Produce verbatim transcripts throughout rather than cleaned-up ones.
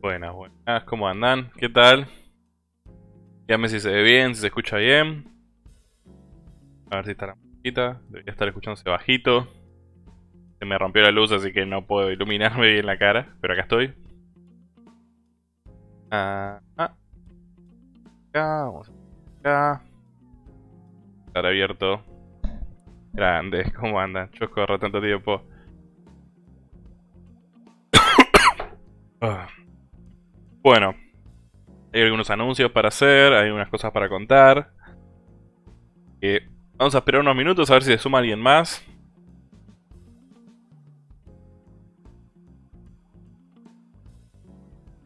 Buenas, buenas, ¿cómo andan? ¿Qué tal? Díganme si se ve bien, si se escucha bien. A ver si está la musiquita. Debería estar escuchándose bajito. Se me rompió la luz, así que no puedo iluminarme bien la cara, pero acá estoy. Ah, ah. Acá, vamos acá. Estar abierto. Grandes, ¿cómo andan? Yo corro tanto tiempo. Ah. Bueno, hay algunos anuncios para hacer, hay unas cosas para contar. Eh, vamos a esperar unos minutos a ver si se suma alguien más.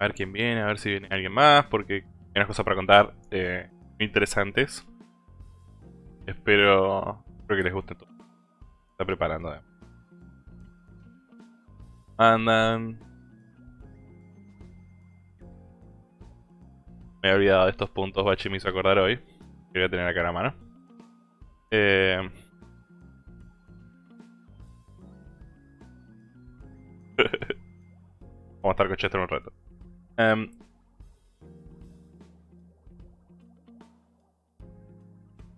A ver quién viene, a ver si viene alguien más, porque hay unas cosas para contar eh, muy interesantes. Espero, espero que les guste todo. Está preparando. Eh. Andan. Me había olvidado de estos puntos, Bachi me hizo acordar hoy. Que voy a tener acá a la mano. Eh... Vamos a estar con Chester un rato. Um...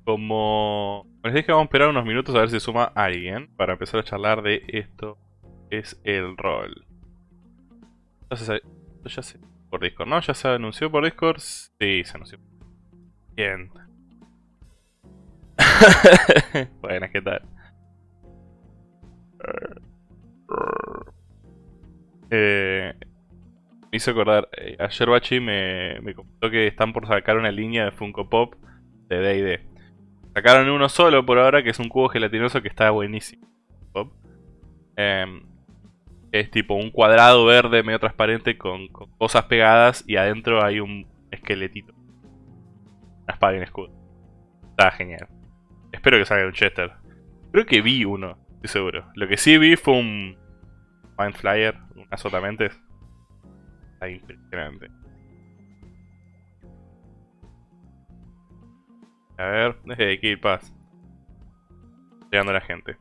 Como... Como les dije, vamos a esperar unos minutos a ver si suma alguien. Para empezar a charlar de esto es el rol. Entonces, esto ya sé. Por Discord, ¿no? ¿Ya se anunció por Discord? Sí, se anunció. Bien. Buenas, ¿qué tal? Eh, me hizo acordar, eh, ayer Bachi me, me comentó que están por sacar una línea de Funko Pop de D and D. Sacaron uno solo por ahora, que es un cubo gelatinoso que está buenísimo. Pop. Eh, Es tipo un cuadrado verde medio transparente con, con cosas pegadas y adentro hay un esqueletito. Una espada y un escudo. Está genial. Espero que salga un Chester. Creo que vi uno, estoy seguro. Lo que sí vi fue un Mind Flyer, un azotamentes. Está impresionante. A ver, desde aquí, paz. Llegando a la gente.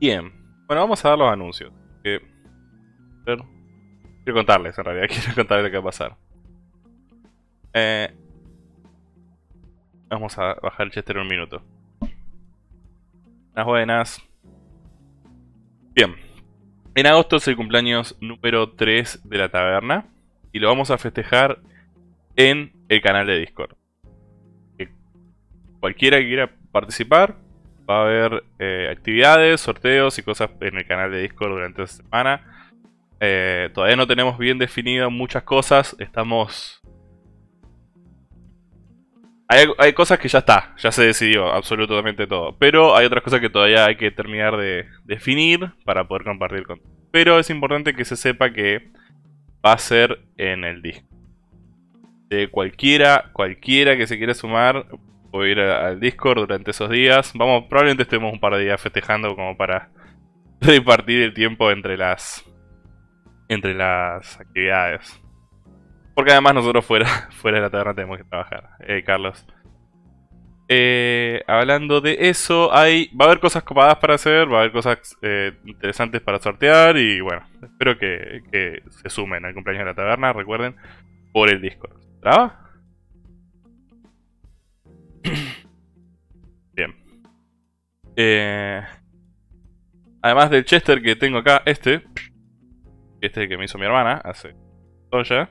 Bien. Bueno, vamos a dar los anuncios. Que... Quiero contarles, en realidad, quiero contarles lo que va a pasar. Eh, Vamos a bajar el Chester un minuto. Las buenas. Bien. En agosto es el cumpleaños número tres de la taberna. Y lo vamos a festejar en el canal de Discord. Cualquiera que quiera participar. Va a haber eh, actividades, sorteos y cosas en el canal de Discord durante esta semana. Eh, todavía no tenemos bien definidas muchas cosas. Estamos... Hay, hay cosas que ya está, ya se decidió absolutamente todo. Pero hay otras cosas que todavía hay que terminar de definir para poder compartir con... Pero es importante que se sepa que va a ser en el Discord. De cualquiera, cualquiera que se quiera sumar, puede ir al Discord durante esos días. Vamos, probablemente estemos un par de días festejando como para repartir el tiempo entre las, entre las actividades. Porque además nosotros fuera, fuera de la taberna tenemos que trabajar, eh, Carlos. Eh, hablando de eso, hay, va a haber cosas copadas para hacer, va a haber cosas eh, interesantes para sortear. Y bueno, espero que, que se sumen al cumpleaños de la taberna, recuerden, por el Discord. ¿Traba? Bien. Eh, además del Chester que tengo acá, este. Este que me hizo mi hermana hace todo ya.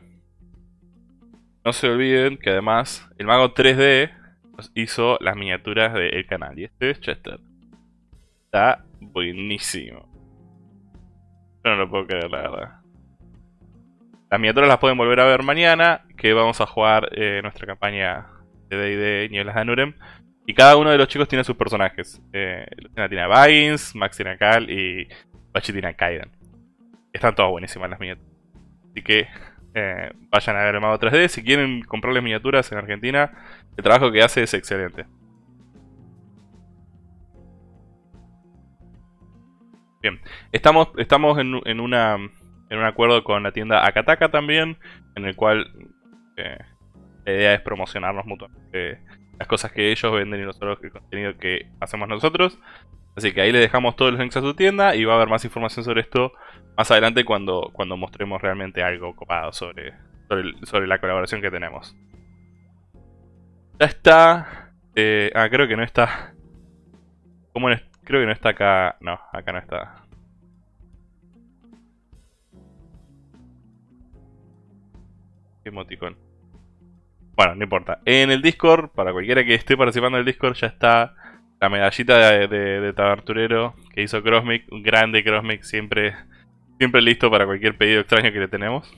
No se olviden que además el mago tres D nos hizo las miniaturas del canal. Y este es Chester. Está buenísimo. Yo no lo puedo creer, la verdad. Las miniaturas las pueden volver a ver mañana, que vamos a jugar eh, nuestra campaña de D and D Nieblas de Anurem. Y cada uno de los chicos tiene sus personajes. Eh, Lucena tiene a Baggins, Max tiene a Cal y Bachi tiene a Kaiden. Están todas buenísimas las miniaturas. Así que... Eh, vayan a ver el mago tres D. Si quieren comprarles miniaturas en Argentina, el trabajo que hace es excelente. Bien, estamos, estamos en, en, una, en un acuerdo con la tienda Akataka también, en el cual eh, la idea es promocionarnos mutuamente las cosas que ellos venden y nosotros el contenido que hacemos nosotros. Así que ahí les dejamos todos los links a su tienda y va a haber más información sobre esto más adelante cuando, cuando mostremos realmente algo copado sobre, sobre, sobre la colaboración que tenemos. Ya está... Eh, ah, creo que no está... ¿Cómo no es? Creo que no está acá... No, acá no está. Qué emoticón. Bueno, no importa. En el Discord, para cualquiera que esté participando del Discord, ya está... La medallita de, de, de taberturero que hizo Crossmic, un grande Crossmic, siempre, siempre listo para cualquier pedido extraño que le tenemos.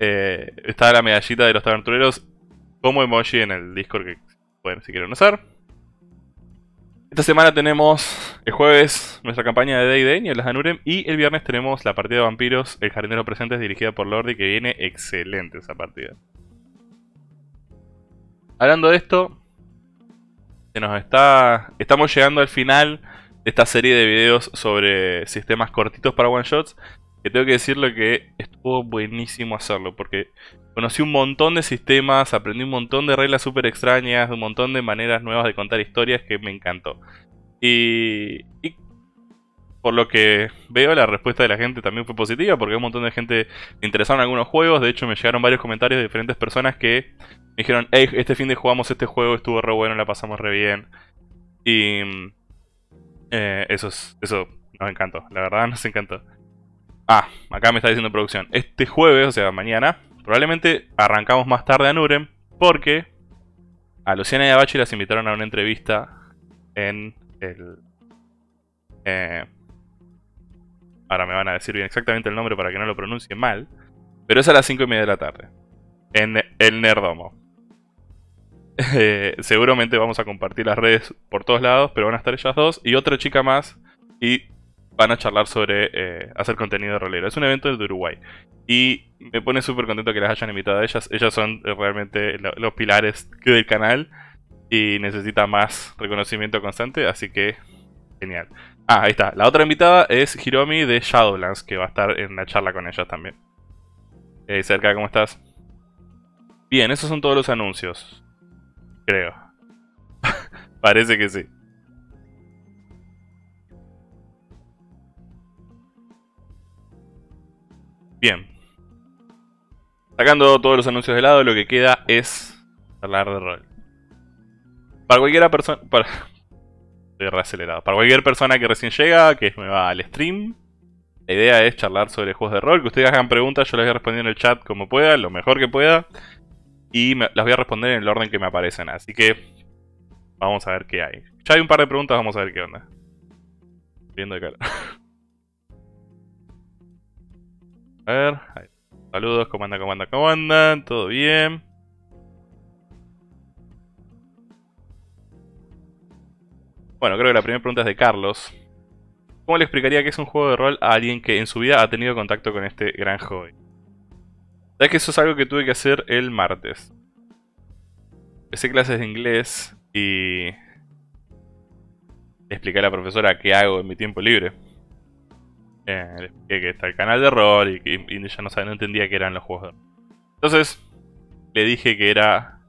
Eh, está la medallita de los tabertureros como emoji en el Discord que pueden, si quieren usar. Esta semana tenemos el jueves nuestra campaña de D and D Nieblas de Anurem y el viernes tenemos la partida de vampiros, el jardín de los presentes, dirigida por Lordi, que viene excelente esa partida. Hablando de esto... Se nos está... Estamos llegando al final de esta serie de videos sobre sistemas cortitos para one shots. Que tengo que decirlo que estuvo buenísimo hacerlo, porque conocí un montón de sistemas, aprendí un montón de reglas súper extrañas, un montón de maneras nuevas de contar historias que me encantó. Y, y por lo que veo, la respuesta de la gente también fue positiva, porque un montón de gente interesada en algunos juegos. De hecho, me llegaron varios comentarios de diferentes personas que... Me dijeron, hey, este fin de jugamos este juego, estuvo re bueno, la pasamos re bien. Y eh, eso, es, eso nos encantó, la verdad nos encantó. Ah, acá me está diciendo producción. Este jueves, o sea mañana, probablemente arrancamos más tarde a Nurem, porque a Luciana y a Bachi las invitaron a una entrevista en el... Eh, ahora me van a decir bien exactamente el nombre para que no lo pronuncie mal. Pero es a las cinco y media de la tarde, en el Nerdomo. Eh, seguramente vamos a compartir las redes por todos lados, pero van a estar ellas dos y otra chica más, y van a charlar sobre eh, hacer contenido rolero. Es un evento de Uruguay y me pone súper contento que las hayan invitado a ellas. Ellas son realmente lo, los pilares del canal y necesita más reconocimiento constante, así que genial. Ah, ahí está. La otra invitada es Hiromi de Shadowlands, que va a estar en la charla con ellas también. Hey, Cerca, ¿cómo estás? Bien, esos son todos los anuncios. Creo. Parece que sí. Bien. Sacando todos los anuncios de lado, lo que queda es hablar de rol. para cualquier persona... Para... Estoy reacelerado. Para cualquier persona que recién llega, que me va al stream, la idea es charlar sobre juegos de rol. Que ustedes hagan preguntas, yo les voy a responder en el chat como pueda, lo mejor que pueda. Y me, las voy a responder en el orden que me aparecen. Así que vamos a ver qué hay. Ya hay un par de preguntas, vamos a ver qué onda. Viendo de cara. A ver, ahí. Saludos, ¿cómo andan, cómo andan, cómo andan? ¿Todo bien? Bueno, creo que la primera pregunta es de Carlos. ¿Cómo le explicaría que es un juego de rol a alguien que en su vida ha tenido contacto con este gran hobby? ¿Sabes que eso es algo que tuve que hacer el martes? Hice clases de inglés y le expliqué a la profesora qué hago en mi tiempo libre. Eh, le expliqué que está el canal de rol y que y ella no sabía, no entendía qué eran los juegos de rol. Entonces le dije que era...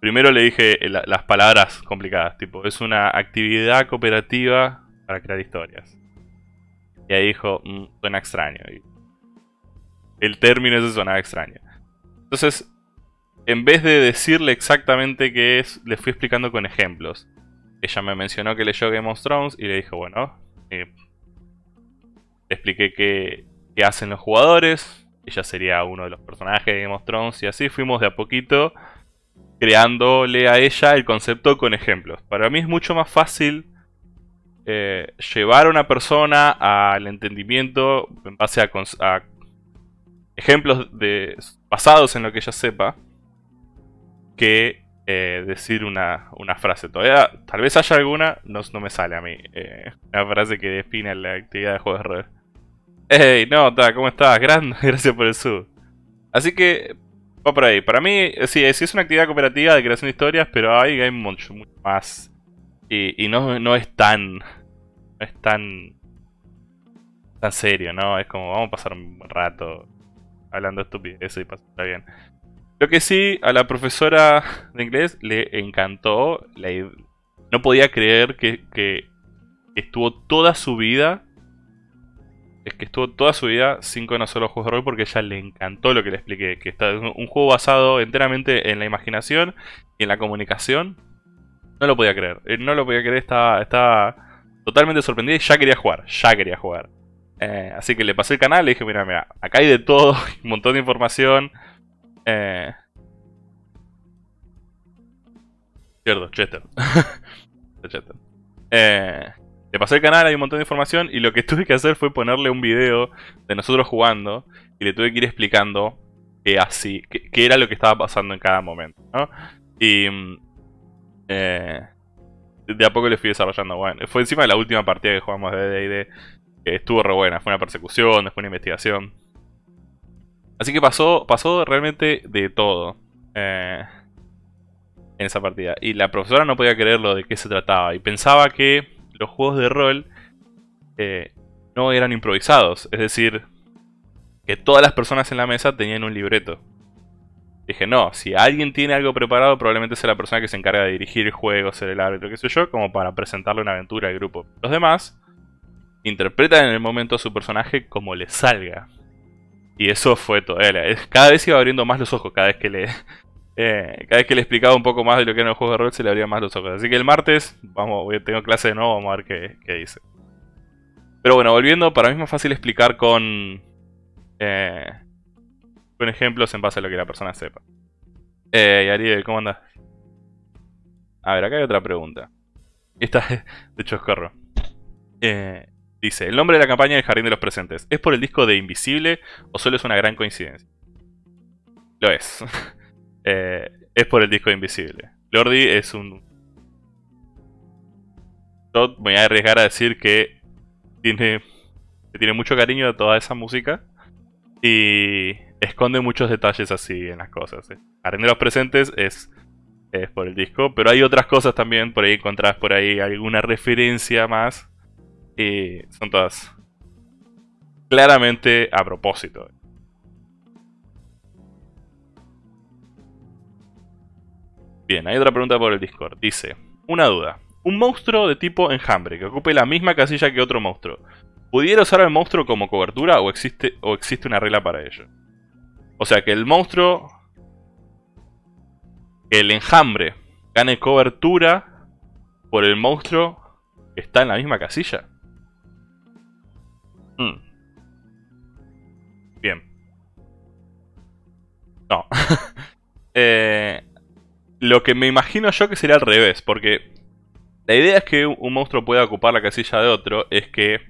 Primero le dije la, las palabras complicadas, tipo, es una actividad cooperativa para crear historias. Y ahí dijo, mmm, suena extraño. Y el término ese sonaba extraño. Entonces, en vez de decirle exactamente qué es, le fui explicando con ejemplos. Ella me mencionó que leyó Game of Thrones y le dije, bueno, eh, le expliqué qué, qué hacen los jugadores. Ella sería uno de los personajes de Game of Thrones y así fuimos de a poquito creándole a ella el concepto con ejemplos. Para mí es mucho más fácil eh, llevar a una persona al entendimiento en base a, a ejemplos de, basados en lo que ella sepa, que eh, decir una, una frase. Todavía, tal vez haya alguna, no, no me sale a mí. Eh, una frase que define la actividad de juegos de rol. ¡Hey, Nota! ¿Cómo estás? Grande, gracias por el sub. Así que... va por ahí. Para mí, sí, sí es una actividad cooperativa de creación de historias, pero hay, hay mucho, mucho más. Y, y no, no es tan... No es tan... Tan serio, ¿no? Es como, vamos a pasar un rato hablando estupideces y pasarla bien. Lo que sí, a la profesora de inglés le encantó. La no podía creer que, que estuvo toda su vida... Es que estuvo toda su vida sin conocer los juegos de rol porque ella le encantó lo que le expliqué. Que está un juego basado enteramente en la imaginación y en la comunicación. No lo podía creer. No lo podía creer. Estaba, estaba totalmente sorprendida y ya quería jugar. Ya quería jugar. Eh, así que le pasé el canal y le dije, mira, mira, acá hay de todo. Un montón de información. Eh... Cierto, Chester. Chester. Eh... Le pasé el canal, hay un montón de información y lo que tuve que hacer fue ponerle un video de nosotros jugando y le tuve que ir explicando que así, que, que era lo que estaba pasando en cada momento, ¿no? Y eh, de a poco le fui desarrollando. Bueno, fue encima de la última partida que jugamos de D and D, que estuvo re buena, fue una persecución, después una investigación. Así que pasó, pasó realmente de todo eh, en esa partida. Y la profesora no podía creer lo de qué se trataba y pensaba que los juegos de rol eh, no eran improvisados. Es decir, que todas las personas en la mesa tenían un libreto. Dije, no, si alguien tiene algo preparado, probablemente sea la persona que se encarga de dirigir el juego, ser el árbitro, qué sé yo, como para presentarle una aventura al grupo. Los demás interpretan en el momento a su personaje como les salga. Y eso fue todo. Cada vez iba abriendo más los ojos, cada vez que le... Eh, cada vez que le explicaba un poco más de lo que eran los juegos de rol se le abrían más los ojos. Así que el martes, vamos, voy, tengo clase de nuevo, vamos a ver qué, qué dice. Pero bueno, volviendo, para mí es más fácil explicar con, eh, con ejemplos en base a lo que la persona sepa. Eh, y Ariel, ¿cómo andás? A ver, acá hay otra pregunta. Esta es de Choscorro. Eh, dice, ¿el nombre de la campaña del Jardín de los Presentes es por el disco de Invisible o solo es una gran coincidencia? Lo es. Eh, es por el disco de Invisible. Lordi es un... Yo me voy a arriesgar a decir que tiene, que tiene mucho cariño a toda esa música y esconde muchos detalles así en las cosas. Jardín de los Presentes es, es por el disco, pero hay otras cosas también. Por ahí encontrás por ahí alguna referencia más y son todas claramente a propósito. Bien, hay otra pregunta por el Discord. Dice, una duda. Un monstruo de tipo enjambre que ocupe la misma casilla que otro monstruo. ¿Pudiera usar al monstruo como cobertura o existe, o existe una regla para ello? O sea, que el monstruo... El enjambre gane cobertura por el monstruo que está en la misma casilla. Mm. Bien. No. eh, lo que me imagino yo que sería al revés, porque la idea es que un monstruo pueda ocupar la casilla de otro, es que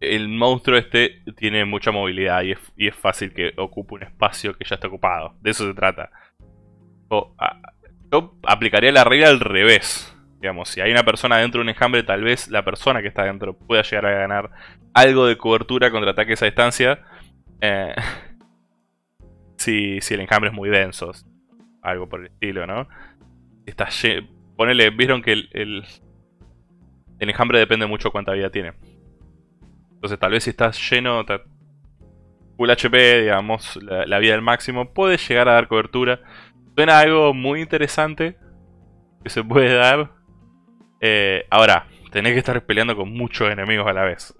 el monstruo este tiene mucha movilidad y es, y es fácil que ocupe un espacio que ya está ocupado. De eso se trata. Yo, yo aplicaría la regla al revés. Digamos, si hay una persona dentro de un enjambre, tal vez la persona que está dentro pueda llegar a ganar algo de cobertura contra ataques a distancia. Eh, si, si el enjambre es muy denso. Algo por el estilo, ¿no? Está Ponele, vieron que el, el, el enjambre depende mucho cuánta vida tiene. Entonces tal vez si estás lleno, full H P, digamos, la, la vida al máximo, puede llegar a dar cobertura. Suena algo muy interesante que se puede dar. Eh, ahora, tenés que estar peleando con muchos enemigos a la vez.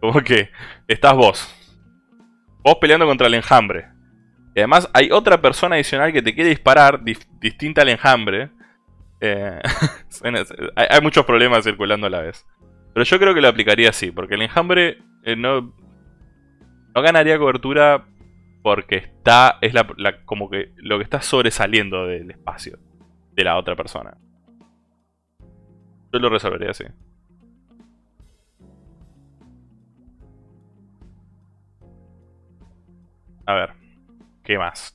Como que estás vos. Vos peleando contra el enjambre. Y además hay otra persona adicional que te quiere disparar, dif- distinta al enjambre. Eh, hay, hay muchos problemas circulando a la vez. Pero yo creo que lo aplicaría así, porque el enjambre eh, no, no ganaría cobertura porque está es la, la, como que lo que está sobresaliendo del espacio de la otra persona. Yo lo resolvería así. A ver, ¿qué más?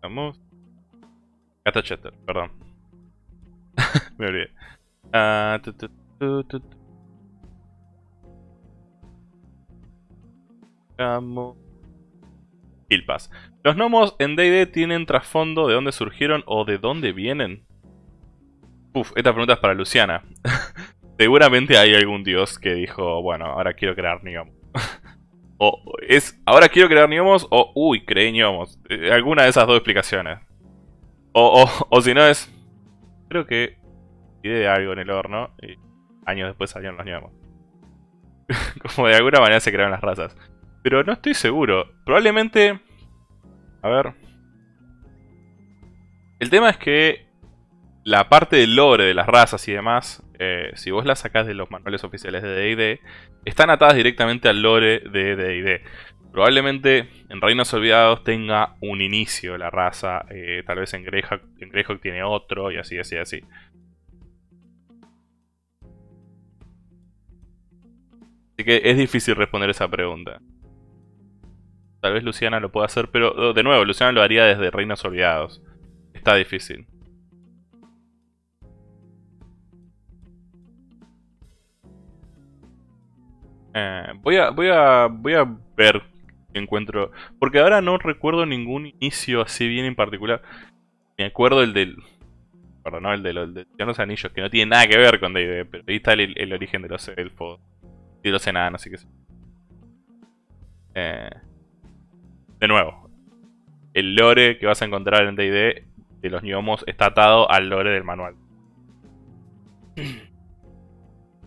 Vamos. Acá está Chester, perdón. Me olvidé. Uh, tu, tu. Tilpas. Los gnomos en D and D tienen trasfondo de dónde surgieron o de dónde vienen. Uf, esta pregunta es para Luciana. Seguramente hay algún dios que dijo, bueno, ahora quiero crear gnomos. O es, ahora quiero crear gnomos o, uy, creé gnomos. Eh, alguna de esas dos explicaciones. O, o, o si no es, creo que ideé algo en el horno y años después salieron los gnomos. Como de alguna manera se crearon las razas. Pero no estoy seguro. Probablemente... A ver... El tema es que la parte del lore de las razas y demás, eh, si vos la sacás de los manuales oficiales de D and D, están atadas directamente al lore de D and D. Probablemente en Reinos Olvidados tenga un inicio la raza. Eh, tal vez en Greyhawk, en Greyhawk tiene otro y así, así, así. Así que es difícil responder esa pregunta. Tal vez Luciana lo pueda hacer, pero de nuevo, Luciana lo haría desde Reinos Olvidados. Está difícil. Eh, voy a, voy a, voy a ver qué encuentro. Porque ahora no recuerdo ningún inicio así bien en particular. Me acuerdo el del... Perdón, no, el de los, de los anillos, que no tiene nada que ver con D and D, pero ahí está el, el origen de los elfos. Y los enanos, así que sí. Eh, de nuevo, el lore que vas a encontrar en D and D de los gnomos está atado al lore del manual.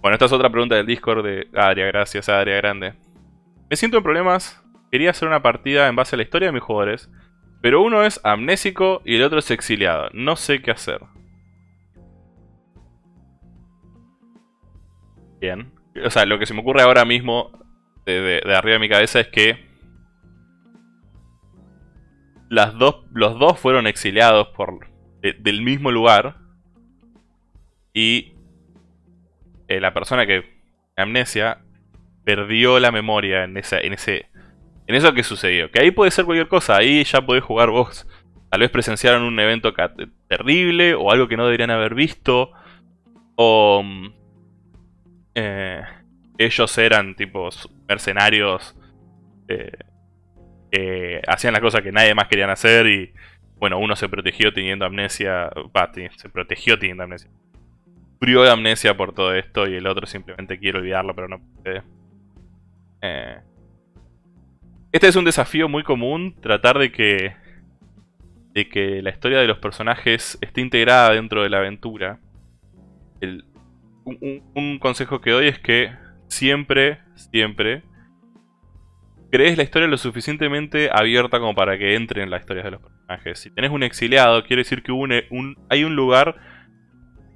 Bueno, esta es otra pregunta del Discord de Adria. Gracias, Adria Grande. Me siento en problemas. Quería hacer una partida en base a la historia de mis jugadores, pero uno es amnésico y el otro es exiliado. No sé qué hacer. Bien. O sea, lo que se me ocurre ahora mismo de, de, de arriba de mi cabeza es que las dos, los dos fueron exiliados por, de, del mismo lugar. Y eh, la persona que amnesia perdió la memoria en, esa, en, ese, en eso que sucedió. Que ahí puede ser cualquier cosa, ahí ya podés jugar vos. Tal vez presenciaron un evento terrible o algo que no deberían haber visto. O... Eh, ellos eran tipo mercenarios eh, que hacían las cosas que nadie más querían hacer y bueno, uno se protegió teniendo amnesia, bah, se protegió teniendo amnesia, murió de amnesia por todo esto y el otro simplemente quiere olvidarlo pero no puede. Eh, este es un desafío muy común, tratar de que de que la historia de los personajes esté integrada dentro de la aventura. El Un, un consejo que doy es que siempre, siempre crees la historia lo suficientemente abierta como para que entren las historias de los personajes. personajes. Si tenés un exiliado, quiere decir que une un, hay un lugar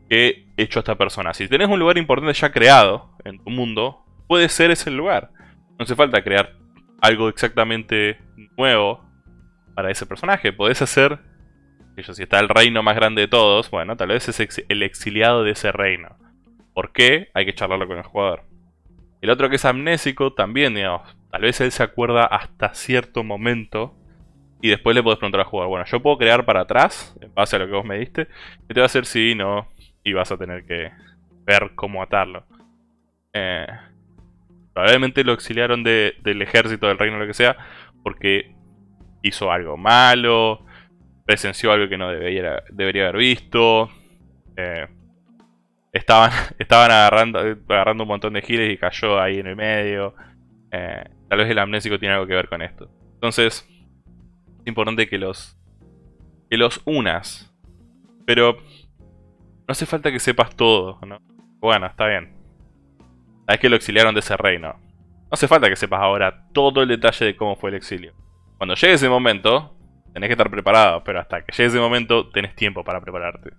que hecho a esta persona. Si tenés un lugar importante ya creado en tu mundo, puede ser ese lugar. No hace falta crear algo exactamente nuevo para ese personaje. Podés hacer, si está el reino más grande de todos, bueno, tal vez es ex, el exiliado de ese reino. ¿Por qué? Hay que charlarlo con el jugador. El otro que es amnésico también, digamos, tal vez él se acuerda hasta cierto momento y después le podés preguntar al jugador, bueno, yo puedo crear para atrás, en base a lo que vos me diste, que te va a hacer sí, no, y vas a tener que ver cómo atarlo. Eh, probablemente lo exiliaron de, del ejército, del reino, lo que sea, porque hizo algo malo, presenció algo que no debería, debería haber visto. Eh, estaban estaban agarrando, agarrando un montón de giles y cayó ahí en el medio. Eh, tal vez el amnésico tiene algo que ver con esto. Entonces, es importante que los, que los unas. Pero no hace falta que sepas todo, ¿no? Bueno, está bien. Sabes que lo exiliaron de ese reino. No hace falta que sepas ahora todo el detalle de cómo fue el exilio. Cuando llegue ese momento, tenés que estar preparado, pero hasta que llegue ese momento tenés tiempo para prepararte.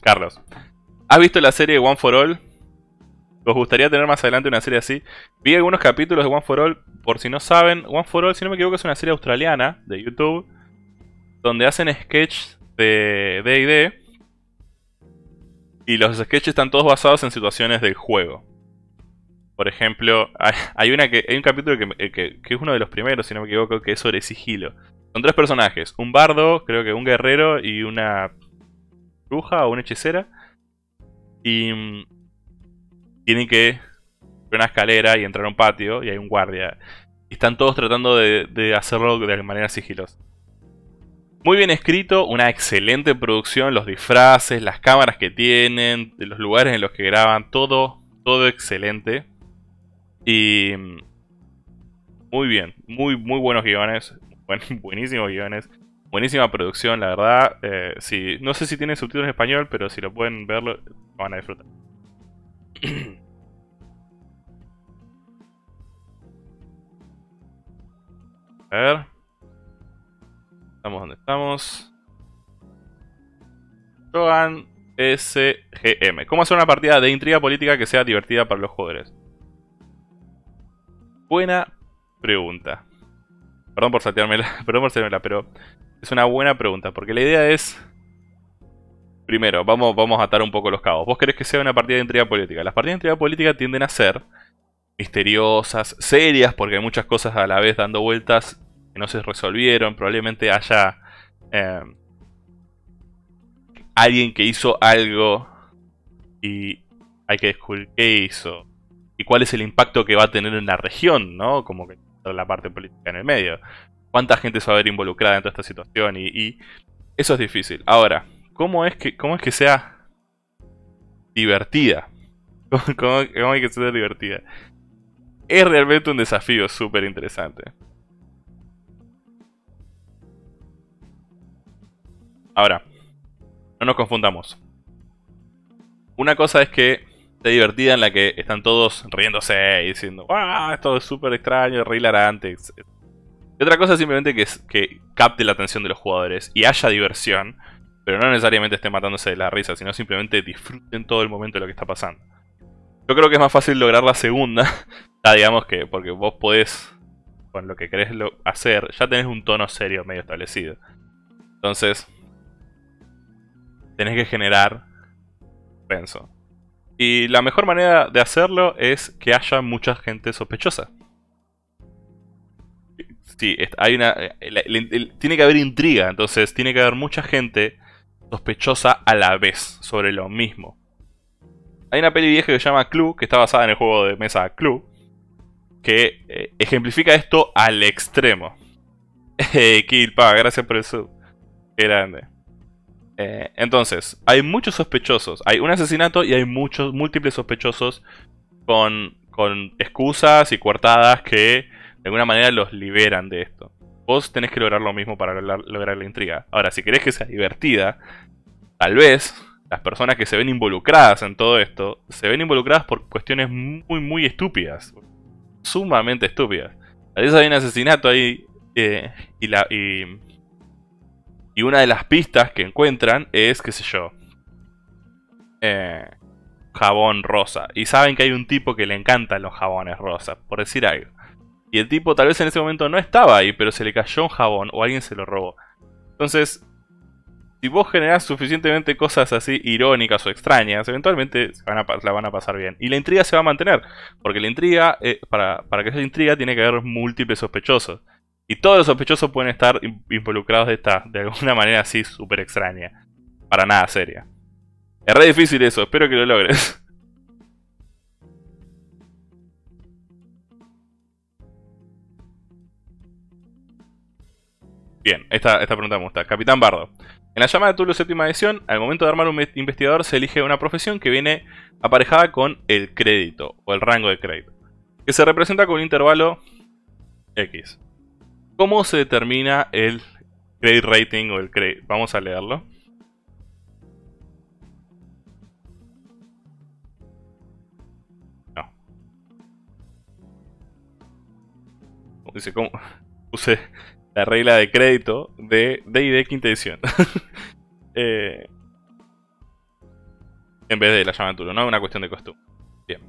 Carlos, ¿has visto la serie One for All? ¿Os gustaría tener más adelante una serie así? Vi algunos capítulos de One for All, por si no saben. One for All, si no me equivoco, es una serie australiana de YouTube, donde hacen sketches de D and D. Y los sketches están todos basados en situaciones del juego. Por ejemplo, hay, una que, hay un capítulo que, que, que es uno de los primeros, si no me equivoco, que es sobre sigilo. Son tres personajes, un bardo, creo que un guerrero y una bruja o una hechicera. Y tienen que ir a una escalera y entrar a un patio y hay un guardia. Y están todos tratando de, de hacerlo de manera sigilosa. Muy bien escrito, una excelente producción, los disfraces, las cámaras que tienen, los lugares en los que graban, todo, todo excelente. Y muy bien, muy muy buenos guiones, buen, buenísimos guiones, buenísima producción, la verdad. Eh, sí, no sé si tienen subtítulos en español, pero si lo pueden verlo, lo van a disfrutar. A ver, estamos donde estamos. Joan S G M. ¿Cómo hacer una partida de intriga política que sea divertida para los jugadores? Buena pregunta. Perdón por salteármela, perdón por salteármela, pero es una buena pregunta. Porque la idea es, primero, vamos, vamos a atar un poco los cabos. Vos querés que sea una partida de intriga política. Las partidas de intriga política tienden a ser misteriosas, serias, porque hay muchas cosas a la vez dando vueltas que no se resolvieron. Probablemente haya eh, alguien que hizo algo y hay que descubrir qué hizo. Y cuál es el impacto que va a tener en la región, ¿no? Como que la parte política en el medio. ¿Cuánta gente se va a ver involucrada en toda esta situación? Y, y eso es difícil. Ahora, ¿cómo es que, cómo es que sea divertida? ¿Cómo, cómo, cómo hay que ser divertida? Es realmente un desafío súper interesante. Ahora, no nos confundamos. Una cosa es que esté divertida en la que están todos riéndose y diciendo ¡ah, esto es súper extraño, re hilarante! Y otra cosa es simplemente que, que capte la atención de los jugadores y haya diversión, pero no necesariamente estén matándose de la risa, sino simplemente disfruten todo el momento de lo que está pasando. Yo creo que es más fácil lograr la segunda, ya digamos que, porque vos podés, con lo que querés lo hacer, ya tenés un tono serio medio establecido. Entonces, tenés que generar penso. Y la mejor manera de hacerlo es que haya mucha gente sospechosa. Sí, hay una, el, el, el, tiene que haber intriga, entonces tiene que haber mucha gente sospechosa a la vez sobre lo mismo. Hay una peli vieja que se llama Clue, que está basada en el juego de mesa Clue, que eh, ejemplifica esto al extremo. Kilpa, gracias por el sub. Qué grande. Eh, entonces, hay muchos sospechosos. Hay un asesinato y hay muchos múltiples sospechosos con, con excusas y coartadas que de alguna manera los liberan de esto. Vos tenés que lograr lo mismo para lograr, lograr la intriga. Ahora, si querés que sea divertida, tal vez las personas que se ven involucradas en todo esto se ven involucradas por cuestiones muy muy estúpidas. sumamente estúpidas. Además hay un asesinato ahí eh, y, la, y, y una de las pistas que encuentran es, qué sé yo, eh, jabón rosa. Y saben que hay un tipo que le encantan los jabones rosa, por decir algo. Y el tipo tal vez en ese momento no estaba ahí, pero se le cayó un jabón o alguien se lo robó. Entonces, si vos generás suficientemente cosas así irónicas o extrañas, eventualmente se van a, la van a pasar bien. Y la intriga se va a mantener, porque la intriga, eh, para, para que haya intriga tiene que haber múltiples sospechosos. Y todos los sospechosos pueden estar involucrados de esta, de alguna manera así súper extraña. Para nada seria. Es re difícil eso, espero que lo logres. Bien, esta, esta pregunta me gusta. Capitán Bardo. En la llamada de Cthulhu séptima edición, al momento de armar un investigador se elige una profesión que viene aparejada con el crédito, o el rango de crédito, que se representa con un intervalo X. ¿Cómo se determina el credit rating o el crédito? Vamos a leerlo. No. Dice, ¿cómo? Puse la regla de crédito de D y D quinta edición. eh, en vez de la llama de Cthulhu, ¿no? Una cuestión de costumbre. Bien.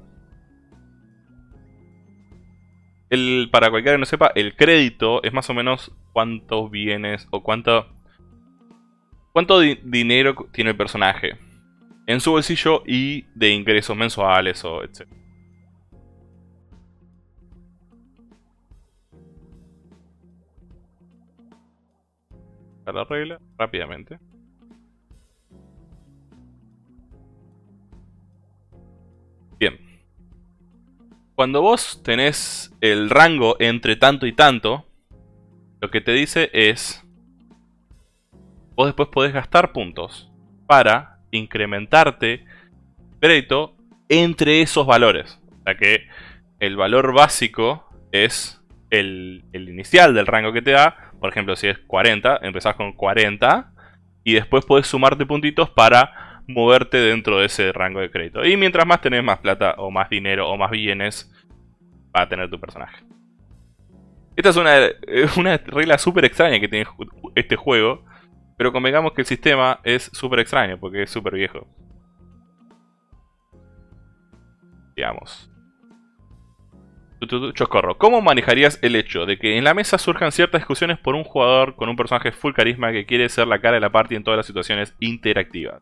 El, para cualquiera que no sepa, el crédito es más o menos cuántos bienes o cuánto, cuánto di dinero tiene el personaje en su bolsillo y de ingresos mensuales o etcétera. La regla rápidamente. Bien. Cuando vos tenés el rango entre tanto y tanto, lo que te dice es, vos después podés gastar puntos para incrementarte crédito entre esos valores. O sea que el valor básico es el, el inicial del rango que te da. Por ejemplo, si es cuarenta, empezás con cuarenta y después podés sumarte puntitos para moverte dentro de ese rango de crédito. Y mientras más tenés, más plata o más dinero o más bienes va a tener tu personaje. Esta es una, una regla súper extraña que tiene este juego, pero convengamos que el sistema es súper extraño porque es súper viejo. Digamos. Choscorro, ¿cómo manejarías el hecho de que en la mesa surjan ciertas discusiones por un jugador con un personaje full carisma que quiere ser la cara de la party en todas las situaciones interactivas?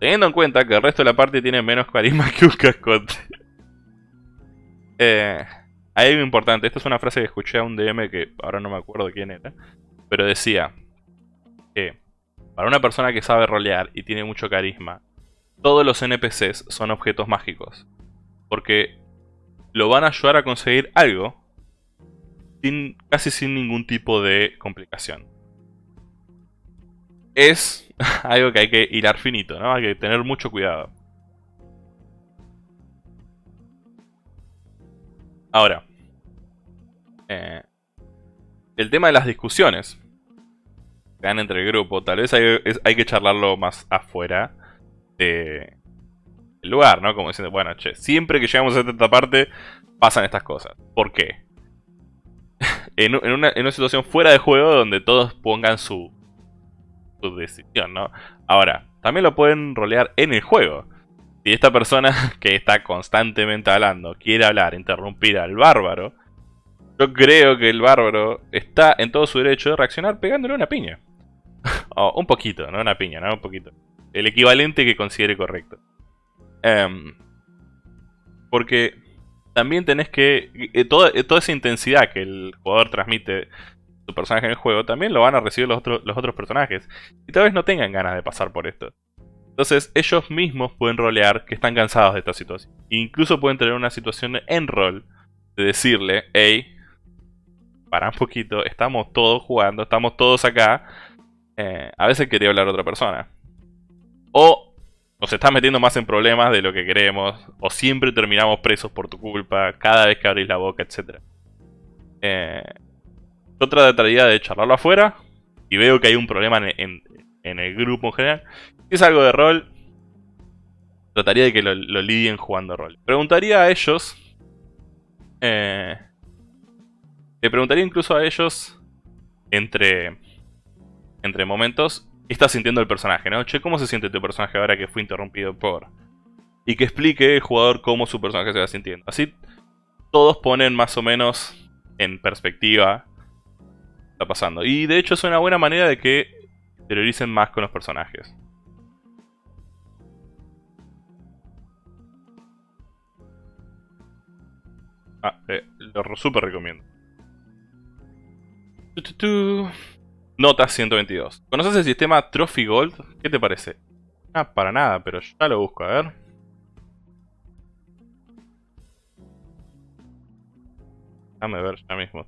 Teniendo en cuenta que el resto de la party tiene menos carisma que un cascote. eh, Ahí es importante, esta es una frase que escuché a un D M que ahora no me acuerdo quién era, pero decía que para una persona que sabe rolear y tiene mucho carisma, todos los N P Cs son objetos mágicos, porque lo van a ayudar a conseguir algo sin, casi sin ningún tipo de complicación. Es algo que hay que hilar finito, ¿no? Hay que tener mucho cuidado. Ahora, eh, el tema de las discusiones que dan entre el grupo, tal vez hay, es, hay que charlarlo más afuera de el lugar, ¿no? Como diciendo, bueno, che, siempre que llegamos a esta parte pasan estas cosas. ¿Por qué? en, en, una, en una situación fuera de juego donde todos pongan su, su decisión, ¿no? Ahora, también lo pueden rolear en el juego. Si esta persona que está constantemente hablando quiere hablar, interrumpir al bárbaro, yo creo que el bárbaro está en todo su derecho de reaccionar pegándole una piña. O un poquito, no una piña, no un poquito. El equivalente que considere correcto. Um, porque también tenés que eh, toda, eh, toda esa intensidad que el jugador transmite su personaje en el juego también lo van a recibir los, otro, los otros personajes, y tal vez no tengan ganas de pasar por esto. Entonces ellos mismos pueden rolear que están cansados de esta situación, e incluso pueden tener una situación en rol de decirle, hey, para un poquito, estamos todos jugando, estamos todos acá, eh, a veces quería hablar a otra persona, o nos estás metiendo más en problemas de lo que queremos, o siempre terminamos presos por tu culpa cada vez que abrís la boca, etcétera. Eh, yo trataría de charlarlo afuera, y veo que hay un problema en, en, en el grupo en general. Si es algo de rol, trataría de que lo, lo lidien jugando rol. Preguntaría a ellos Eh, te preguntaría incluso a ellos, entre, entre momentos, ¿qué está sintiendo el personaje, no? Che, ¿cómo se siente tu personaje ahora que fue interrumpido por...? Y que explique el jugador cómo su personaje se va sintiendo. Así todos ponen más o menos en perspectiva qué está pasando. Y de hecho es una buena manera de que interioricen más con los personajes. Ah, eh, lo súper recomiendo. Tu, tu, tu. Nota ciento veintidós. ¿Conoces el sistema Trophy Gold? ¿Qué te parece? Ah, para nada, pero ya lo busco, a ver. Déjame ver ya mismo.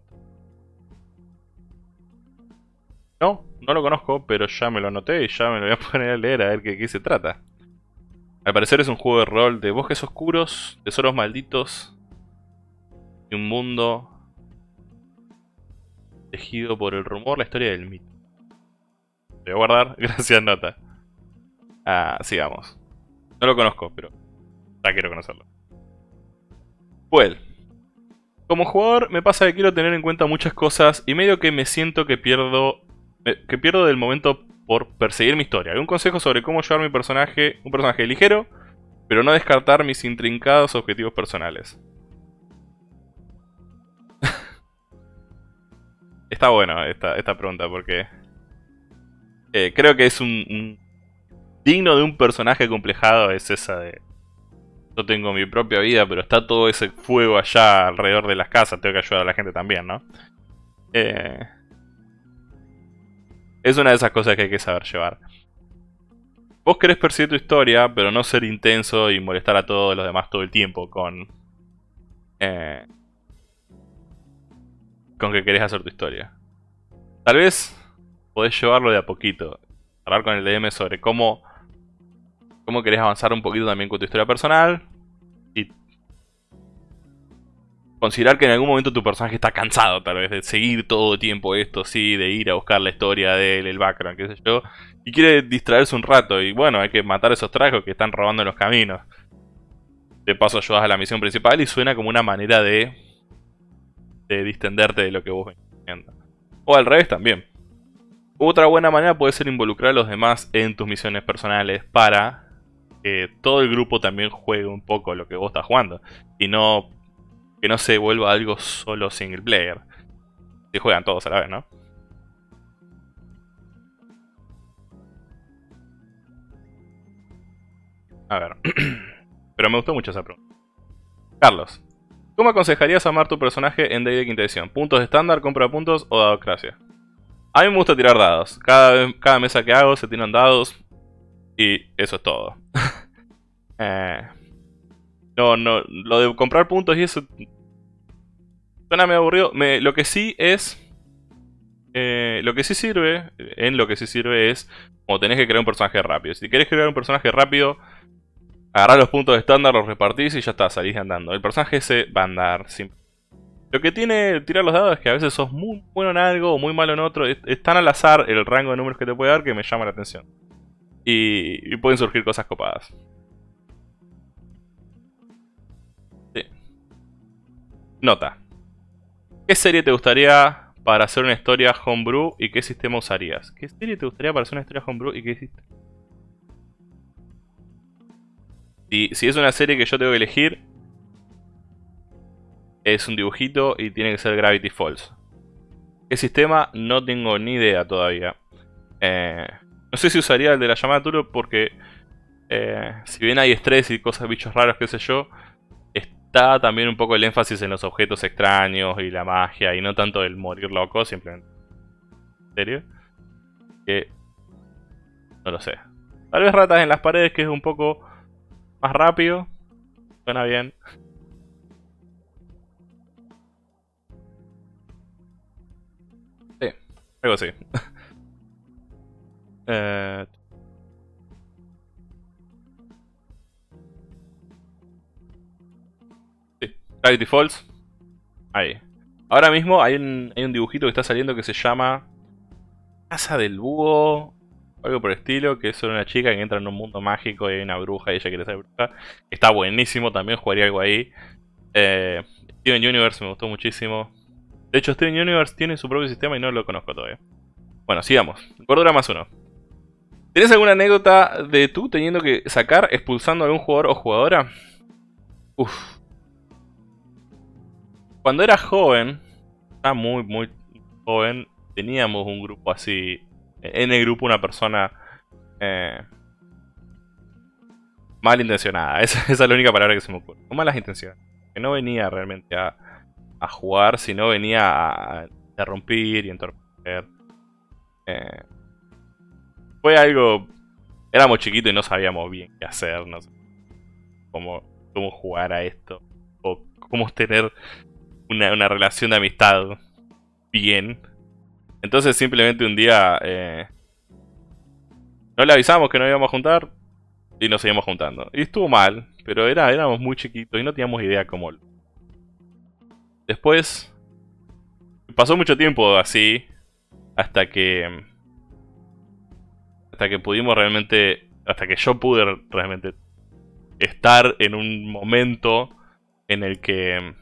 No, no lo conozco, pero ya me lo anoté y ya me lo voy a poner a leer a ver qué, qué se trata. Al parecer es un juego de rol de bosques oscuros, tesoros malditos y un mundo tejido por el rumor, la historia del mito. Te voy a guardar, gracias nota. Ah, sigamos. No lo conozco, pero ya quiero conocerlo. Well, como jugador me pasa que quiero tener en cuenta muchas cosas y medio que me siento que pierdo que pierdo del momento por perseguir mi historia. ¿Algún consejo sobre cómo llevar mi personaje, un personaje ligero, pero no descartar mis intrincados objetivos personales? Está bueno esta, esta pregunta porque eh, creo que es un, un... digno de un personaje complejado es esa de... Yo tengo mi propia vida, pero está todo ese fuego allá alrededor de las casas. Tengo que ayudar a la gente también, ¿no? Eh, es una de esas cosas que hay que saber llevar. Vos querés perseguir tu historia, pero no ser intenso y molestar a todos los demás todo el tiempo con... Eh, con que querés hacer tu historia. Tal vez podés llevarlo de a poquito. Hablar con el D M sobre cómo... Cómo querés avanzar un poquito también con tu historia personal. Y considerar que en algún momento tu personaje está cansado, tal vez, de seguir todo el tiempo esto, sí, de ir a buscar la historia de él, el background, qué sé yo. Y quiere distraerse un rato. Y bueno, hay que matar esos trajos que están robando en los caminos. De paso ayudas a la misión principal y suena como una manera de... De distenderte de lo que vos venís haciendo. O al revés también. Otra buena manera puede ser involucrar a los demás en tus misiones personales para... que todo el grupo también juegue un poco lo que vos estás jugando. Y no... que no se vuelva algo solo single player. Si juegan todos a la vez, ¿no? A ver... Pero me gustó mucho esa pregunta. Carlos, ¿cómo aconsejarías armar tu personaje en D and D quinta edición? ¿Puntos estándar, compra puntos o dadocracia? A mí me gusta tirar dados. Cada, cada mesa que hago se tiran dados. Y eso es todo. eh... No, no, lo de comprar puntos y eso suena medio aburrido. Me, lo que sí es... Eh, lo que sí sirve, en lo que sí sirve es... Como tenés que crear un personaje rápido. Si querés crear un personaje rápido, agarrás los puntos estándar, los repartís y ya está, salís andando. El personaje ese va a andar sin... Lo que tiene tirar los dados es que a veces sos muy bueno en algo o muy malo en otro. Es, es tan al azar el rango de números que te puede dar que me llama la atención. Y, y pueden surgir cosas copadas. Sí. Nota. ¿Qué serie te gustaría para hacer una historia homebrew y qué sistema usarías? ¿Qué serie te gustaría para hacer una historia homebrew y qué sistema? Si, si es una serie que yo tengo que elegir... Es un dibujito y tiene que ser Gravity Falls. ¿Qué sistema? No tengo ni idea todavía. Eh, no sé si usaría el de la llamada de Turo porque... Eh, si bien hay estrés y cosas, bichos raros, qué sé yo... Está también un poco el énfasis en los objetos extraños y la magia. Y no tanto el morir loco, simplemente. ¿En serio? Que... No lo sé. Tal vez ratas en las paredes, que es un poco más rápido. Suena bien. Algo así. eh... Sí, Gravity Falls. Ahí. Ahora mismo hay un, hay un dibujito que está saliendo que se llama... Casa del Búho. Algo por el estilo, que es sobre una chica que entra en un mundo mágico y hay una bruja y ella quiere ser bruja. Está buenísimo, también jugaría algo ahí. Eh, Steven Universe me gustó muchísimo. De hecho, Steven Universe tiene su propio sistema y no lo conozco todavía. Bueno, sigamos. Gordura más uno. ¿Tenés alguna anécdota de tú teniendo que sacar expulsando a algún jugador o jugadora? Uff. Cuando era joven, estaba muy, muy joven, teníamos un grupo así. En el grupo una persona eh, malintencionada. Esa, esa es la única palabra que se me ocurre. Con malas intenciones. Que no venía realmente a, a jugar, sino venía a interrumpir y entorpecer. Eh, Fue algo... Éramos chiquitos y no sabíamos bien qué hacer, no sé. Cómo, cómo jugar a esto. O cómo tener una, una relación de amistad bien. Entonces simplemente un día... Eh, no le avisamos que nos íbamos a juntar. Y nos seguimos juntando. Y estuvo mal. Pero era, éramos muy chiquitos y no teníamos idea cómo... Después... Pasó mucho tiempo así. Hasta que... Hasta que pudimos realmente, hasta que yo pude realmente estar en un momento en el que, en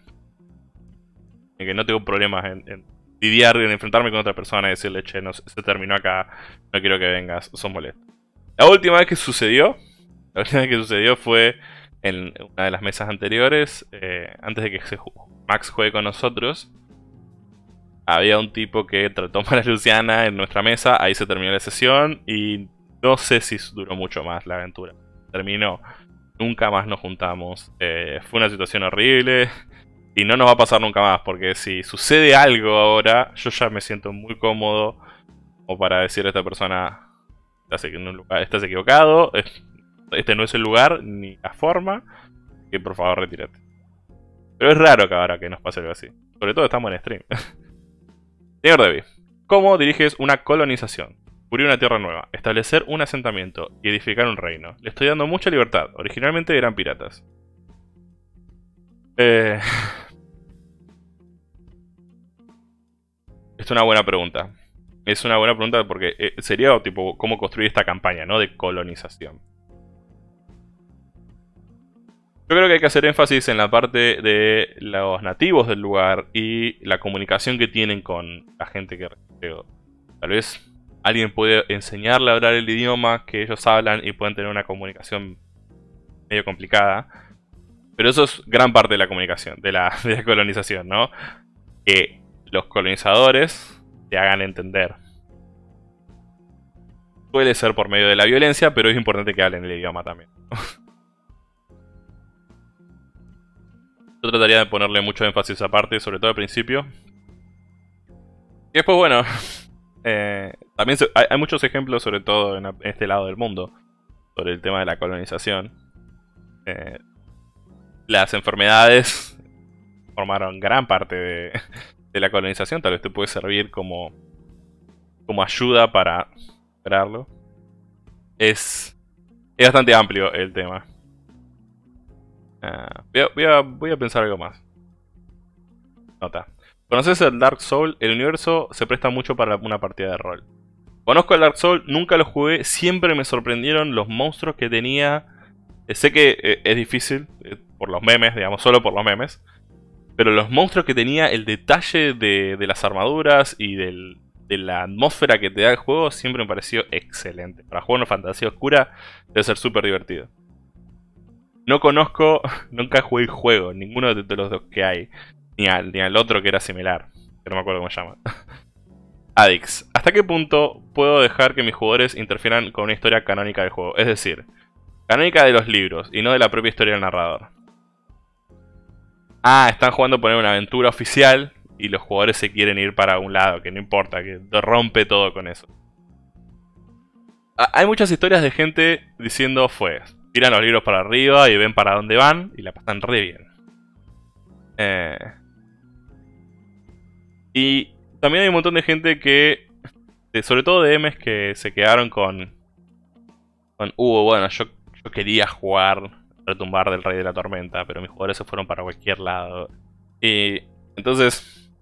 el que no tengo problemas en, en lidiar, en enfrentarme con otra persona y decirle, che, no, se terminó acá, no quiero que vengas, sos molesto. La última vez que sucedió, la última vez que sucedió fue en una de las mesas anteriores, eh, antes de que Max juegue con nosotros. Había un tipo que trató mal a Luciana en nuestra mesa, ahí se terminó la sesión y no sé si duró mucho más la aventura. Terminó, nunca más nos juntamos, eh, fue una situación horrible y no nos va a pasar nunca más, porque si sucede algo ahora, yo ya me siento muy cómodo como para decirle a esta persona, estás en un lugar, estás equivocado, este no es el lugar ni la forma, que por favor retírate. Pero es raro que ahora que nos pase algo así, sobre todo estamos en stream. Señor Debbie, ¿cómo diriges una colonización? Cubrir una tierra nueva, establecer un asentamiento y edificar un reino. Le estoy dando mucha libertad. Originalmente eran piratas. Eh... Es una buena pregunta. Es una buena pregunta porque sería tipo cómo construir esta campaña, ¿no? De colonización. Yo creo que hay que hacer énfasis en la parte de los nativos del lugar y la comunicación que tienen con la gente que recibe. Tal vez alguien puede enseñarle a hablar el idioma que ellos hablan y pueden tener una comunicación medio complicada. Pero eso es gran parte de la comunicación, de la, de la colonización, ¿no? Que los colonizadores te hagan entender. Suele ser por medio de la violencia, pero es importante que hablen el idioma también. Yo trataría de ponerle mucho énfasis aparte, sobre todo al principio. Y después, bueno, eh, también se, hay, hay muchos ejemplos, sobre todo en, en este lado del mundo, sobre el tema de la colonización. Eh, las enfermedades formaron gran parte de, de la colonización. Tal vez te puede servir como, como ayuda para superarlo. Es, es bastante amplio el tema. Uh, voy, a, voy, a, voy a pensar algo más. Nota. ¿Conoces el Dark Soul? El universo se presta mucho para una partida de rol. Conozco el Dark Soul, nunca lo jugué. Siempre me sorprendieron los monstruos que tenía. eh, Sé que eh, es difícil eh, por los memes, digamos, solo por los memes. Pero los monstruos que tenía, el detalle de, de las armaduras y del, de la atmósfera que te da el juego, siempre me pareció excelente. Para jugar una fantasía oscura debe ser súper divertido. No conozco, nunca jugué el juego, ninguno de, de los dos que hay, ni al, ni al otro que era similar, que no me acuerdo cómo se llama. Adix, ¿hasta qué punto puedo dejar que mis jugadores interfieran con una historia canónica del juego? Es decir, canónica de los libros y no de la propia historia del narrador. Ah, están jugando a poner una aventura oficial y los jugadores se quieren ir para un lado, que no importa, que rompe todo con eso. Hay muchas historias de gente diciendo fue... Tiran los libros para arriba y ven para dónde van y la pasan re bien. Eh, y también hay un montón de gente que, sobre todo de D Ms, que se quedaron con... con uh, bueno, yo, yo quería jugar Retumbar del Rey de la Tormenta, pero mis jugadores se fueron para cualquier lado. Y entonces,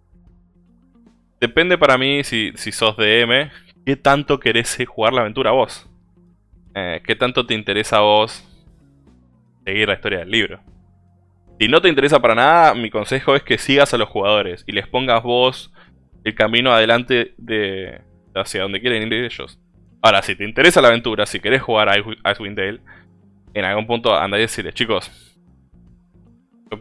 depende para mí, si, si sos D M, qué tanto querés jugar la aventura vos. Eh, ¿Qué tanto te interesa a vos seguir la historia del libro? Si no te interesa para nada, mi consejo es que sigas a los jugadores y les pongas vos el camino adelante de hacia donde quieren ir ellos. Ahora, si te interesa la aventura, si querés jugar a Icewind Dale, en algún punto andá y decirles, chicos, yo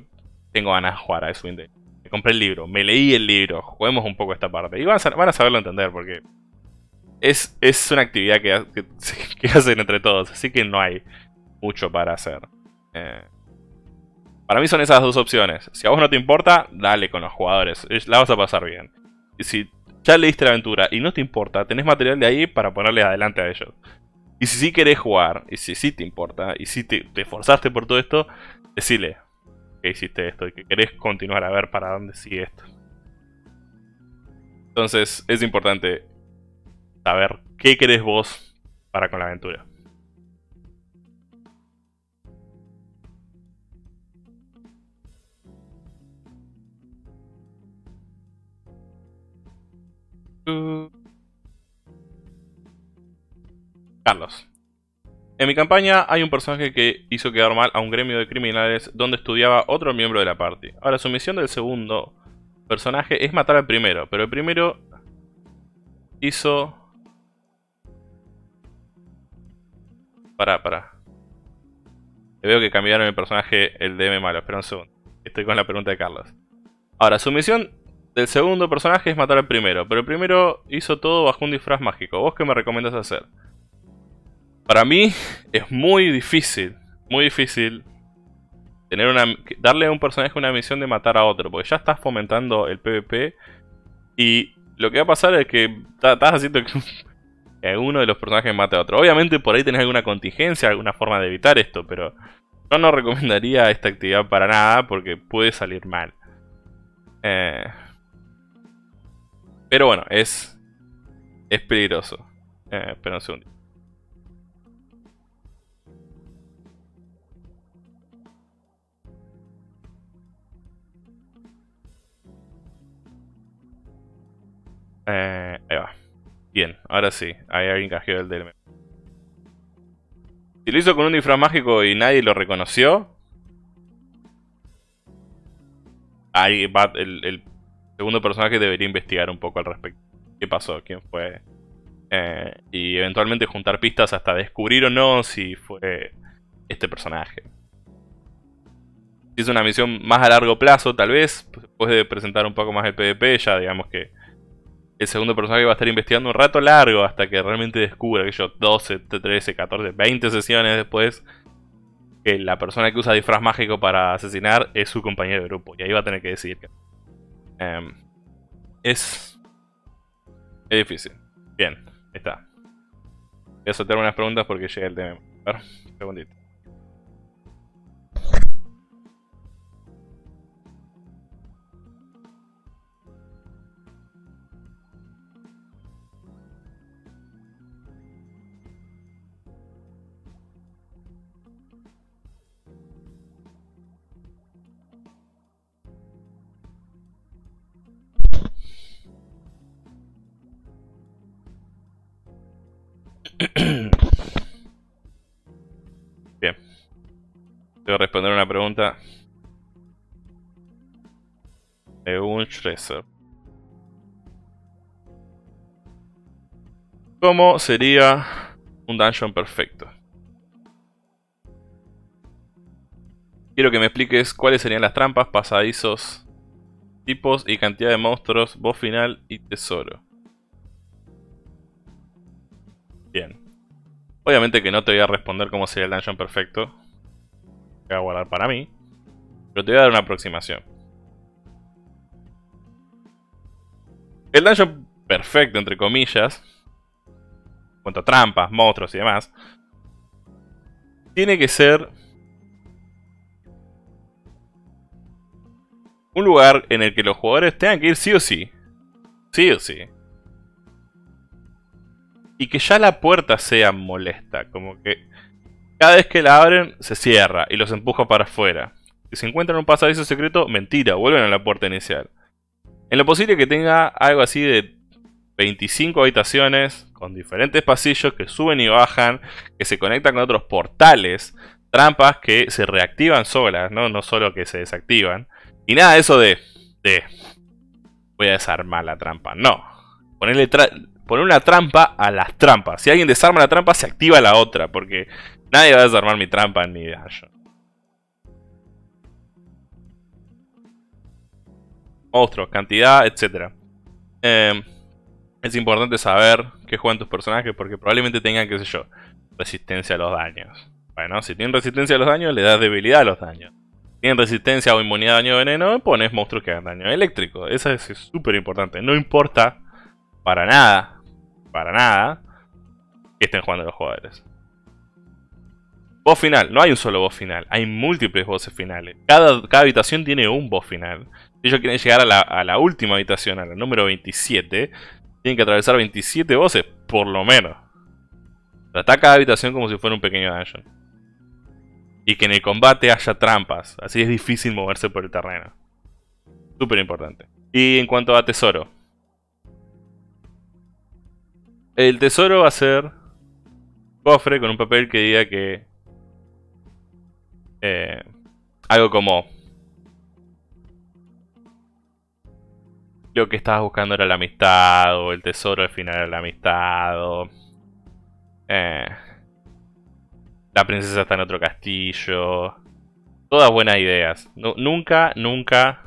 tengo ganas de jugar a Icewind Dale. Me compré el libro, me leí el libro, juguemos un poco esta parte. Y van a, van a saberlo entender porque es, es una actividad que, que, que hacen entre todos, así que no hay mucho para hacer. Eh, para mí son esas dos opciones. Si a vos no te importa, dale con los jugadores, la vas a pasar bien. Y si ya leíste la aventura y no te importa, tenés material de ahí para ponerle adelante a ellos. Y si sí querés jugar, y si sí te importa, y si te, te esforzaste por todo esto, decile que hiciste esto y que querés continuar a ver para dónde sigue esto. Entonces es importante saber qué querés vos para con la aventura. Carlos. En mi campaña hay un personaje que hizo quedar mal a un gremio de criminales donde estudiaba otro miembro de la party. Ahora, su misión del segundo personaje es matar al primero, pero el primero hizo... Pará, pará. Veo que cambiaron el personaje, el D M malo. Espera un segundo. Estoy con la pregunta de Carlos. Ahora, su misión... El segundo personaje es matar al primero, pero el primero hizo todo bajo un disfraz mágico. ¿Vos qué me recomendás hacer? Para mí es muy difícil, muy difícil tener una, darle a un personaje una misión de matar a otro, porque ya estás fomentando el PvP y lo que va a pasar es que estás haciendo que uno de los personajes mate a otro. Obviamente por ahí tenés alguna contingencia, alguna forma de evitar esto, pero yo no recomendaría esta actividad para nada porque puede salir mal. Eh... Pero bueno, es, es peligroso. Eh, espera un segundo. Eh, ahí va. Bien, ahora sí. Ahí alguien cajeó el D M. Si lo hizo con un disfraz mágico y nadie lo reconoció, ahí va el... el segundo personaje debería investigar un poco al respecto. ¿Qué pasó? ¿Quién fue? Eh, y eventualmente juntar pistas hasta descubrir o no si fue este personaje. Si es una misión más a largo plazo, tal vez, después de presentar un poco más el PvP, ya digamos que el segundo personaje va a estar investigando un rato largo hasta que realmente descubra que yo doce, trece, catorce, veinte sesiones después que la persona que usa disfraz mágico para asesinar es su compañero de grupo. Y ahí va a tener que decidir que... Um, es, es difícil. Bien, ahí está. Voy a soltar unas preguntas porque llega el tema. A ver, un segundito. Bien. Debo responder una pregunta de un Schreser. ¿Cómo sería un dungeon perfecto? Quiero que me expliques cuáles serían las trampas, pasadizos, tipos y cantidad de monstruos, boss final y tesoro. Bien. Obviamente que no te voy a responder cómo sería el dungeon perfecto. Lo voy a guardar para mí. Pero te voy a dar una aproximación. El dungeon perfecto, entre comillas, en cuanto a trampas, monstruos y demás, tiene que ser un lugar en el que los jugadores tengan que ir sí o sí. Sí o sí. Y que ya la puerta sea molesta, como que cada vez que la abren se cierra y los empuja para afuera. Si se encuentran un pasadizo secreto, mentira, vuelven a la puerta inicial. En lo posible que tenga algo así de veinticinco habitaciones, con diferentes pasillos que suben y bajan, que se conectan con otros portales, trampas que se reactivan solas, ¿no? No solo que se desactivan. Y nada de eso de, de voy a desarmar la trampa. No. Ponerle tra poner una trampa a las trampas. Si alguien desarma la trampa, se activa la otra. Porque nadie va a desarmar mi trampa ni idea yo. Monstruos, cantidad, etcétera. Eh, es importante saber qué juegan tus personajes porque probablemente tengan, qué sé yo, resistencia a los daños. Bueno, si tienen resistencia a los daños, le das debilidad a los daños. Si tienen resistencia o inmunidad a daño de veneno, pones monstruos que hagan daño eléctrico. Eso es súper importante. No importa para nada, para nada, que estén jugando los jugadores. Boss final. No hay un solo boss final. Hay múltiples bosses finales. Cada, cada habitación tiene un boss final. Si ellos quieren llegar a la, a la última habitación, a la número veintisiete, tienen que atravesar veintisiete bosses, por lo menos. Trata cada habitación como si fuera un pequeño dungeon. Y que en el combate haya trampas. Así es difícil moverse por el terreno. Súper importante. Y en cuanto a tesoro. El tesoro va a ser cofre con un papel que diga que... Eh, algo como... lo que estabas buscando era la amistad, o el tesoro al final era la amistad, o eh, la princesa está en otro castillo. Todas buenas ideas. No, nunca, nunca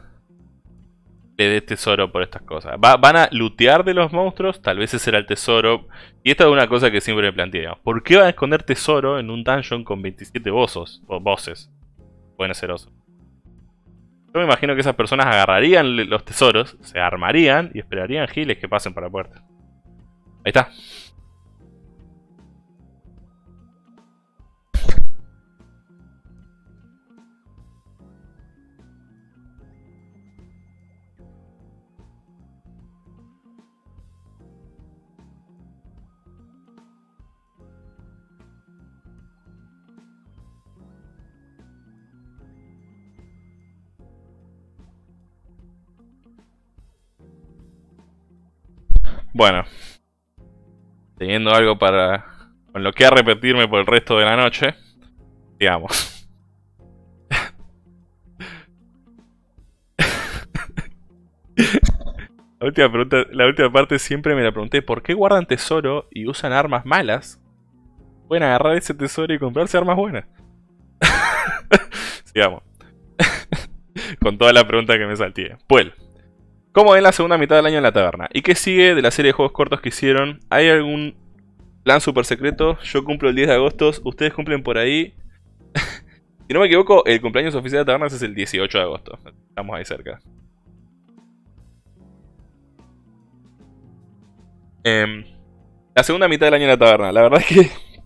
le des tesoro por estas cosas. Va, van a lootear de los monstruos, tal vez ese era el tesoro. Y esta es una cosa que siempre me planteé. ¿Por qué van a esconder tesoro en un dungeon con veintisiete bosses? O bosses. Pueden ser osos. Yo me imagino que esas personas agarrarían los tesoros, se armarían y esperarían giles que pasen por la puerta. Ahí está. Bueno, teniendo algo para con lo que repetirme por el resto de la noche, digamos. La última pregunta, la última parte siempre me la pregunté, ¿por qué guardan tesoro y usan armas malas? Pueden agarrar ese tesoro y comprarse armas buenas. Sigamos. Con toda la pregunta que me salté. Puel. ¿Cómo ven la segunda mitad del año en la taberna? ¿Y qué sigue de la serie de juegos cortos que hicieron? ¿Hay algún plan super secreto? Yo cumplo el diez de agosto, ustedes cumplen por ahí. Si no me equivoco, el cumpleaños oficial de Tabernas es el dieciocho de agosto. Estamos ahí cerca. Eh, la segunda mitad del año en la taberna. La verdad es que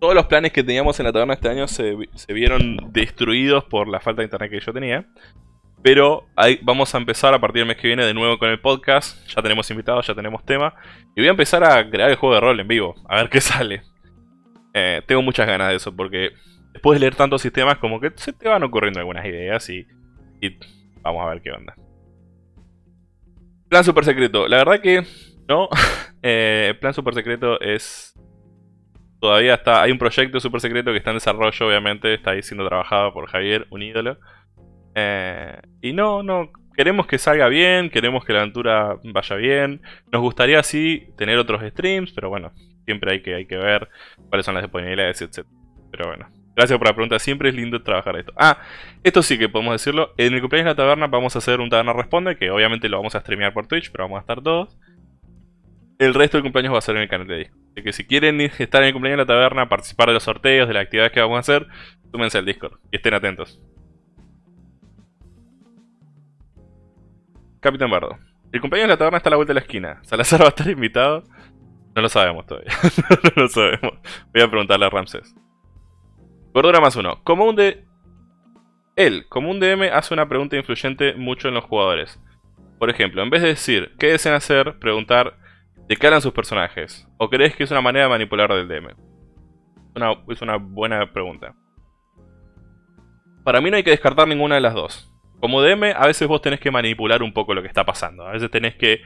todos los planes que teníamos en la taberna este año se, se vieron destruidos por la falta de internet que yo tenía. Pero ahí vamos a empezar a partir del mes que viene de nuevo con el podcast. Ya tenemos invitados, ya tenemos tema. Y voy a empezar a crear el juego de rol en vivo. A ver qué sale. Eh, tengo muchas ganas de eso porque después de leer tantos sistemas como que se te van ocurriendo algunas ideas. Y, y vamos a ver qué onda. Plan super secreto. La verdad que no. eh, plan super secreto es... Todavía está... Hay un proyecto super secreto que está en desarrollo, obviamente. Está ahí siendo trabajado por Javier, un ídolo. Eh, y no, no, queremos que salga bien, queremos que la aventura vaya bien. Nos gustaría sí tener otros streams, pero bueno, siempre hay que, hay que ver cuáles son las disponibilidades, etcétera. Pero bueno, gracias por la pregunta, siempre es lindo trabajar esto. Ah, esto sí que podemos decirlo, en el cumpleaños de la taberna vamos a hacer un Taberna Responde, que obviamente lo vamos a streamear por Twitch, pero vamos a estar todos. El resto del cumpleaños va a ser en el canal de Discord. Así que si quieren estar en el cumpleaños de la taberna, participar de los sorteos, de las actividades que vamos a hacer, súmense al Discord y estén atentos. Capitán Bardo. El cumpleaños de la taberna está a la vuelta de la esquina. ¿Salazar va a estar invitado? No lo sabemos todavía. No lo sabemos. Voy a preguntarle a Ramsés. Gordura más uno. Como un D... Él, como un D M, hace una pregunta influyente mucho en los jugadores. Por ejemplo, en vez de decir qué desean hacer, preguntar de qué hablan sus personajes. ¿O crees que es una manera de manipular del D M? Una, es una buena pregunta. Para mí no hay que descartar ninguna de las dos. Como D M, a veces vos tenés que manipular un poco lo que está pasando. A veces tenés que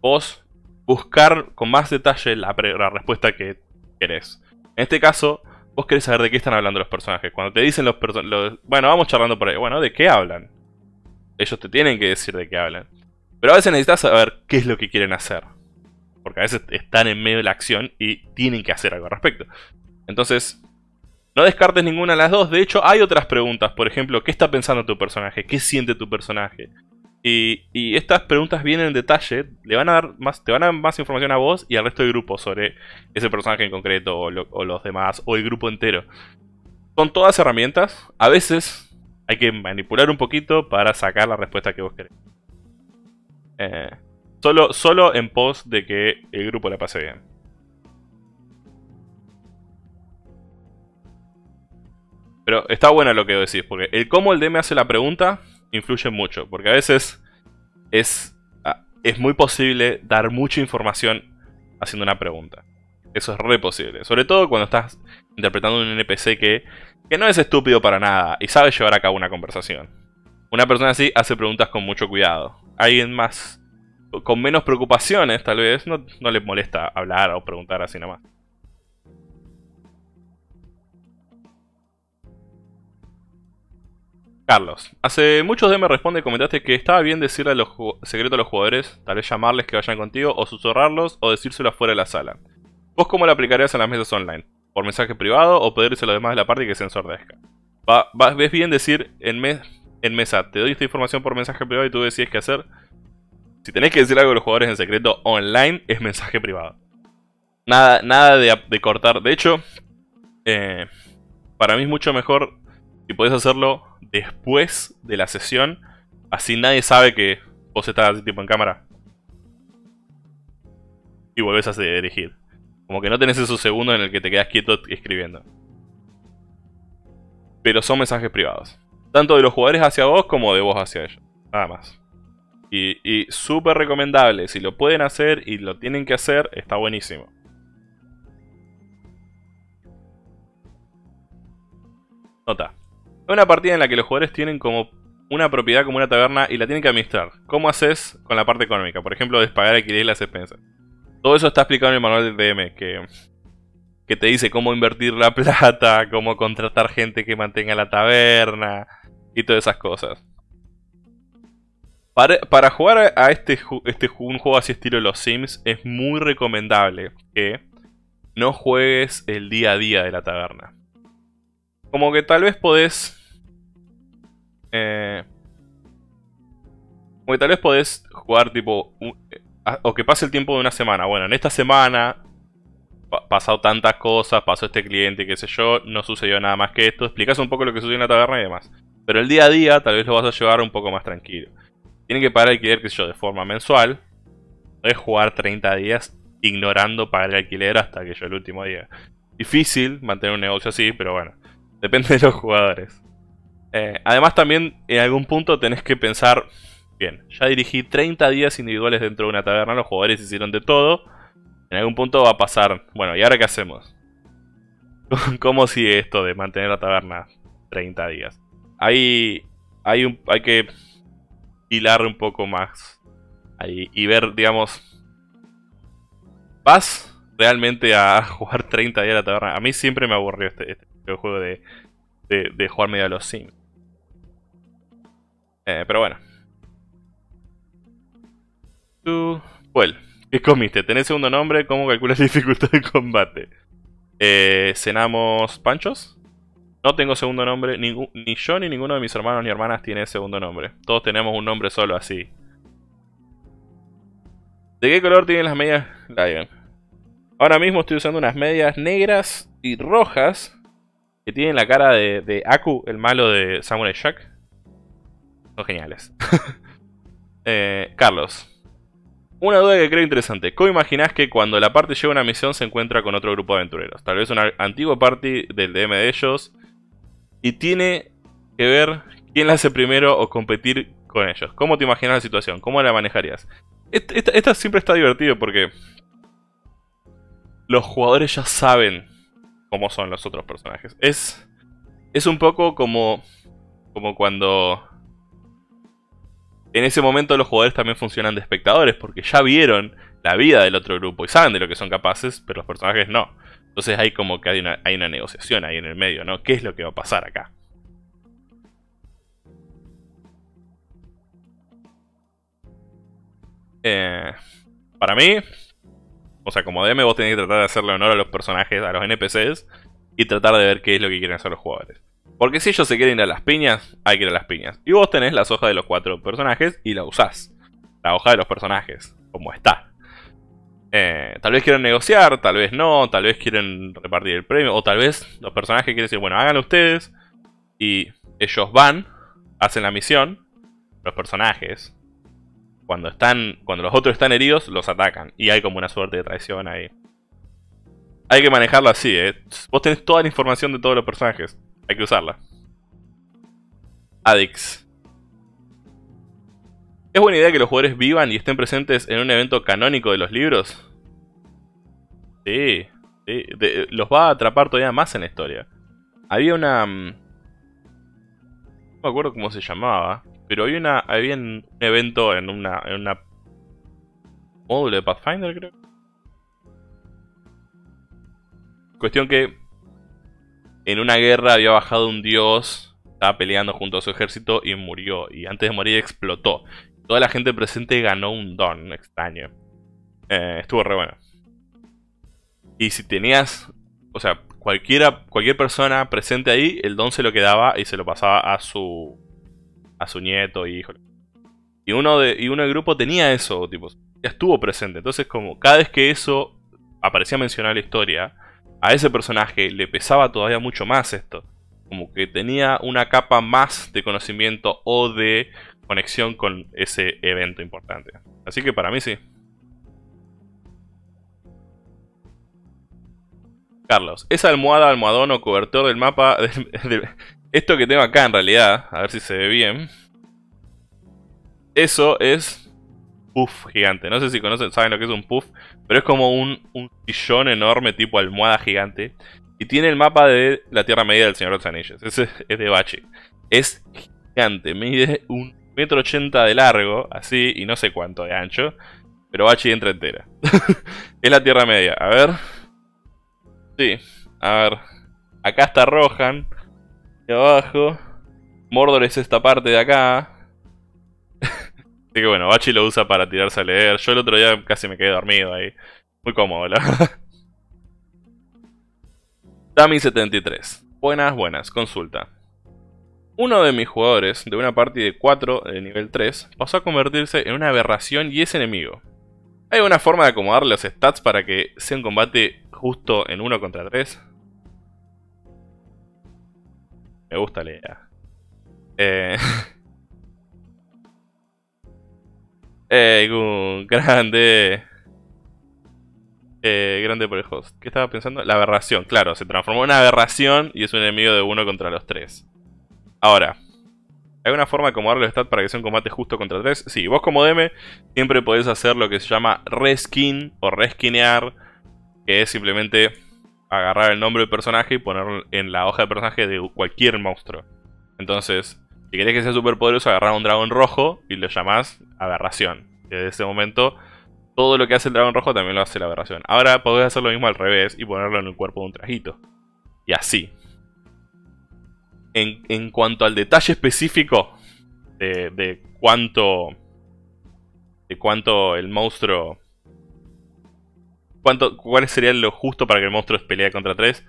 vos buscar con más detalle la, la respuesta que querés. En este caso, vos querés saber de qué están hablando los personajes. Cuando te dicen los personajes, bueno, vamos charlando por ahí, bueno, ¿de qué hablan? Ellos te tienen que decir de qué hablan. Pero a veces necesitas saber qué es lo que quieren hacer, porque a veces están en medio de la acción y tienen que hacer algo al respecto. Entonces, no descartes ninguna de las dos. De hecho, hay otras preguntas. Por ejemplo, ¿qué está pensando tu personaje? ¿Qué siente tu personaje? Y, y estas preguntas vienen en detalle. Le van a dar más, te van a dar más información a vos y al resto del grupo sobre ese personaje en concreto, o, lo, o los demás, o el grupo entero. Son todas herramientas. A veces hay que manipular un poquito para sacar la respuesta que vos querés. Eh, solo, solo en pos de que el grupo la pase bien. Pero está bueno lo que decís, porque el cómo el D M hace la pregunta influye mucho, porque a veces es, es muy posible dar mucha información haciendo una pregunta. Eso es re posible, sobre todo cuando estás interpretando un N P C que, que no es estúpido para nada y sabe llevar a cabo una conversación. Una persona así hace preguntas con mucho cuidado. Alguien más, con menos preocupaciones tal vez, no, no le molesta hablar o preguntar así nomás. Carlos, hace muchos D M responde y comentaste que estaba bien decirle a los secreto a los jugadores, tal vez llamarles que vayan contigo, o susurrarlos, o decírselo afuera de la sala. ¿Vos cómo lo aplicarías en las mesas online? ¿Por mensaje privado o pedirse a los demás de la parte y que se ensordezca? Va, va, ¿Ves bien decir en, mes, en mesa, te doy esta información por mensaje privado y tú decides qué hacer? Si tenés que decir algo a los jugadores en secreto online, es mensaje privado. Nada, nada de, de cortar. De hecho, eh, para mí es mucho mejor si podés hacerlo después de la sesión, así nadie sabe que vos estás así tipo en cámara y volvés a dirigir. Como que no tenés esos segundos en el que te quedás quieto escribiendo. Pero son mensajes privados, tanto de los jugadores hacia vos como de vos hacia ellos, nada más. Y, y súper recomendable, si lo pueden hacer y lo tienen que hacer, está buenísimo. Nota: es una partida en la que los jugadores tienen como una propiedad, como una taberna, y la tienen que administrar. ¿Cómo haces con la parte económica? Por ejemplo, despagar, alquiler y las expensas. Todo eso está explicado en el manual del D M, que, que te dice cómo invertir la plata, cómo contratar gente que mantenga la taberna y todas esas cosas. Para, para jugar a este, este, un juego así estilo Los Sims, es muy recomendable que no juegues el día a día de la taberna. Como que tal vez podés... Eh, como que tal vez podés jugar tipo... Un, a, o que pase el tiempo de una semana. Bueno, en esta semana... Pa, pasado tantas cosas, pasó este cliente, qué sé yo. No sucedió nada más que esto. Explicás un poco lo que sucedió en la taberna y demás. Pero el día a día tal vez lo vas a llevar un poco más tranquilo. Tienen que pagar el alquiler, qué sé yo, de forma mensual. Podés jugar treinta días ignorando pagar el alquiler hasta que yo el último día. Difícil mantener un negocio así, pero bueno. Depende de los jugadores. Eh, además también en algún punto tenés que pensar, bien, ya dirigí treinta días individuales dentro de una taberna, los jugadores hicieron de todo. En algún punto va a pasar, bueno, ¿y ahora qué hacemos? ¿Cómo sigue esto de mantener la taberna treinta días? Hay, hay, un, hay que hilar un poco más ahí, y ver, digamos, ¿vas realmente a jugar treinta días a la taberna? A mí siempre me aburrió este... este. El juego de, de, de jugar medio a los Sims. Eh, pero bueno. Tú, well, ¿qué comiste? ¿Tenés segundo nombre? ¿Cómo calculas la dificultad de combate? Eh, ¿Cenamos panchos? No tengo segundo nombre. Ningún, ni yo ni ninguno de mis hermanos ni hermanas tiene segundo nombre. Todos tenemos un nombre solo, así. ¿De qué color tienen las medias Lion? Ahora mismo estoy usando unas medias negras y rojas que tienen la cara de, de Aku, el malo de Samurai Jack. Son geniales. eh, Carlos, una duda que creo interesante. ¿Cómo imaginás que cuando la party lleva una misión se encuentra con otro grupo de aventureros? Tal vez una antigua party del D M de ellos. Y tiene que ver quién la hace primero o competir con ellos. ¿Cómo te imaginas la situación? ¿Cómo la manejarías? Esta, esta, esta siempre está divertido porque los jugadores ya saben como son los otros personajes. Es, es un poco como, como cuando en ese momento los jugadores también funcionan de espectadores, porque ya vieron la vida del otro grupo y saben de lo que son capaces, pero los personajes no. Entonces hay como que hay una, hay una negociación ahí en el medio, ¿no? ¿Qué es lo que va a pasar acá? Eh, para mí, o sea, como D M vos tenés que tratar de hacerle honor a los personajes, a los N P Cs, y tratar de ver qué es lo que quieren hacer los jugadores. Porque si ellos se quieren ir a las piñas, hay que ir a las piñas. Y vos tenés las hojas de los cuatro personajes y la usás. La hoja de los personajes, como está. Eh, tal vez quieren negociar, tal vez no, tal vez quieren repartir el premio. O tal vez los personajes quieren decir, bueno, háganlo ustedes. Y ellos van, hacen la misión. Los personajes, cuando están, cuando los otros están heridos, los atacan. Y hay como una suerte de traición ahí. Hay que manejarlo así, ¿eh? Vos tenés toda la información de todos los personajes. Hay que usarla. Adix. ¿Es buena idea que los jugadores vivan y estén presentes en un evento canónico de los libros? Sí. sí de, los va a atrapar todavía más en la historia. Había una... No me acuerdo cómo se llamaba. Pero había, una, había un evento en una... En una módulo de Pathfinder, creo. Cuestión que... En una guerra había bajado un dios, estaba peleando junto a su ejército y murió. Y antes de morir explotó. Toda la gente presente ganó un don extraño. Eh, estuvo re bueno. Y si tenías... O sea, cualquiera, cualquier persona presente ahí, el don se lo quedaba y se lo pasaba a su... A su nieto, hijo. Y uno, de, y uno del grupo tenía eso, tipo, ya estuvo presente. Entonces, como cada vez que eso aparecía mencionado en la historia... A ese personaje le pesaba todavía mucho más esto. Como que tenía una capa más de conocimiento o de conexión con ese evento importante. Así que para mí sí. Carlos, esa almohada, almohadón o cobertor del mapa... De, de, esto que tengo acá en realidad, a ver si se ve bien. Eso es... Puff gigante, no sé si conocen, saben lo que es un puff, pero es como un, un sillón enorme tipo almohada gigante. Y tiene el mapa de la Tierra Media del Señor de los Anillos, es, es de Bache. Es gigante, mide un metro ochenta de largo, así, y no sé cuánto de ancho. Pero Bache entra entera. Es la Tierra Media, a ver. Sí, a ver. Acá está Rohan. Y abajo Mordor es esta parte de acá. Así que bueno, Bachi lo usa para tirarse a leer. Yo el otro día casi me quedé dormido ahí. Muy cómodo, la verdad. Dami setenta y tres. Buenas, buenas. Consulta. Uno de mis jugadores de una party de cuatro de nivel tres pasó a convertirse en una aberración y es enemigo. ¿Hay alguna forma de acomodar los stats para que sea un combate justo en uno contra tres? Me gusta la idea. Eh... ¡Ey, Gun! ¡Grande! Eh, grande por el host. ¿Qué estaba pensando? La aberración, claro. Se transformó en una aberración y es un enemigo de uno contra los tres. Ahora, ¿hay una forma de acomodar los stats para que sea un combate justo contra tres? Sí, vos como D M siempre podés hacer lo que se llama reskin o reskinear, que es simplemente agarrar el nombre del personaje y ponerlo en la hoja de personaje de cualquier monstruo. Entonces... Si querés que sea super poderoso, agarrás un dragón rojo y lo llamás aberración. Desde ese momento, todo lo que hace el dragón rojo también lo hace la aberración. Ahora podés hacer lo mismo al revés y ponerlo en el cuerpo de un trajito. Y así. En, en cuanto al detalle específico de, de cuánto... De cuánto el monstruo... Cuánto, ¿cuál sería lo justo para que el monstruo pelee contra tres?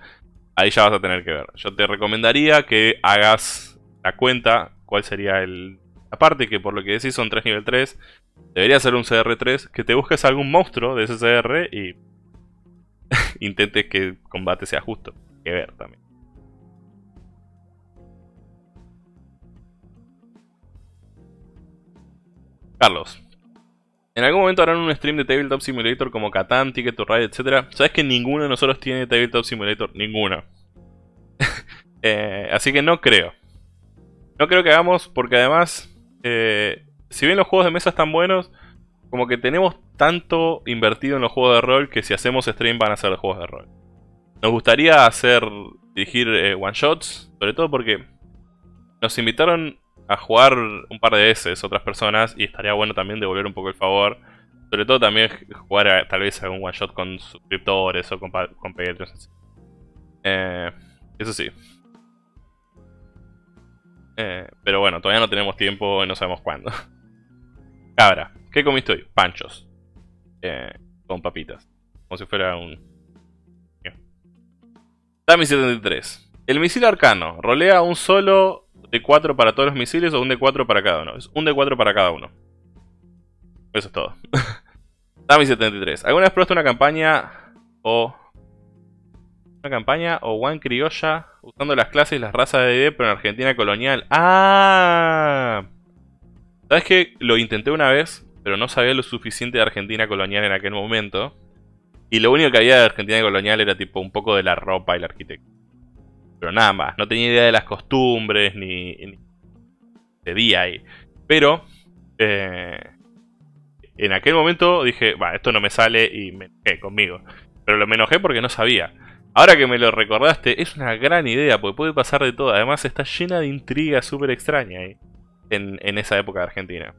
Ahí ya vas a tener que ver. Yo te recomendaría que hagas... cuenta cuál sería el... Aparte que por lo que decís son tres nivel tres, debería ser un C R tres, que te busques algún monstruo de ese C R y intentes que el combate sea justo. Que ver también. Carlos, ¿en algún momento harán un stream de Tabletop Simulator como Catan, Ticket to Ride, etcétera? ¿Sabes que ninguno de nosotros tiene Tabletop Simulator? Ninguno. eh, así que no creo. No creo que hagamos, porque además, eh, si bien los juegos de mesa están buenos, como que tenemos tanto invertido en los juegos de rol que si hacemos stream van a ser los juegos de rol. Nos gustaría hacer, dirigir eh, one shots, sobre todo porque nos invitaron a jugar un par de veces otras personas y estaría bueno también devolver un poco el favor. Sobre todo también jugar a, tal vez algún one shot con suscriptores o con, con Patreons. Eh, eso sí. Eh, pero bueno, todavía no tenemos tiempo y no sabemos cuándo. Cabra, ¿qué comiste hoy? Panchos. Eh, con papitas. Como si fuera un... Tami setenta y tres. El misil arcano. Rolea un solo D cuatro para todos los misiles o un D cuatro para cada uno. Es un D cuatro para cada uno. Eso es todo. Tami setenta y tres. ¿Alguna vez probaste una campaña o... Una campaña o one criolla usando las clases y las razas de D and D pero en Argentina colonial? ¡Ah! ¿Sabes qué? Lo intenté una vez, pero no sabía lo suficiente de Argentina colonial en aquel momento. Y lo único que había de Argentina colonial era tipo un poco de la ropa y la arquitectura. Pero nada más, no tenía idea de las costumbres ni, ni de día ahí. Pero eh, en aquel momento dije, va, esto no me sale y me enojé conmigo. Pero lo me enojé porque no sabía. Ahora que me lo recordaste, es una gran idea porque puede pasar de todo. Además está llena de intriga súper extraña ahí en, en esa época de Argentina.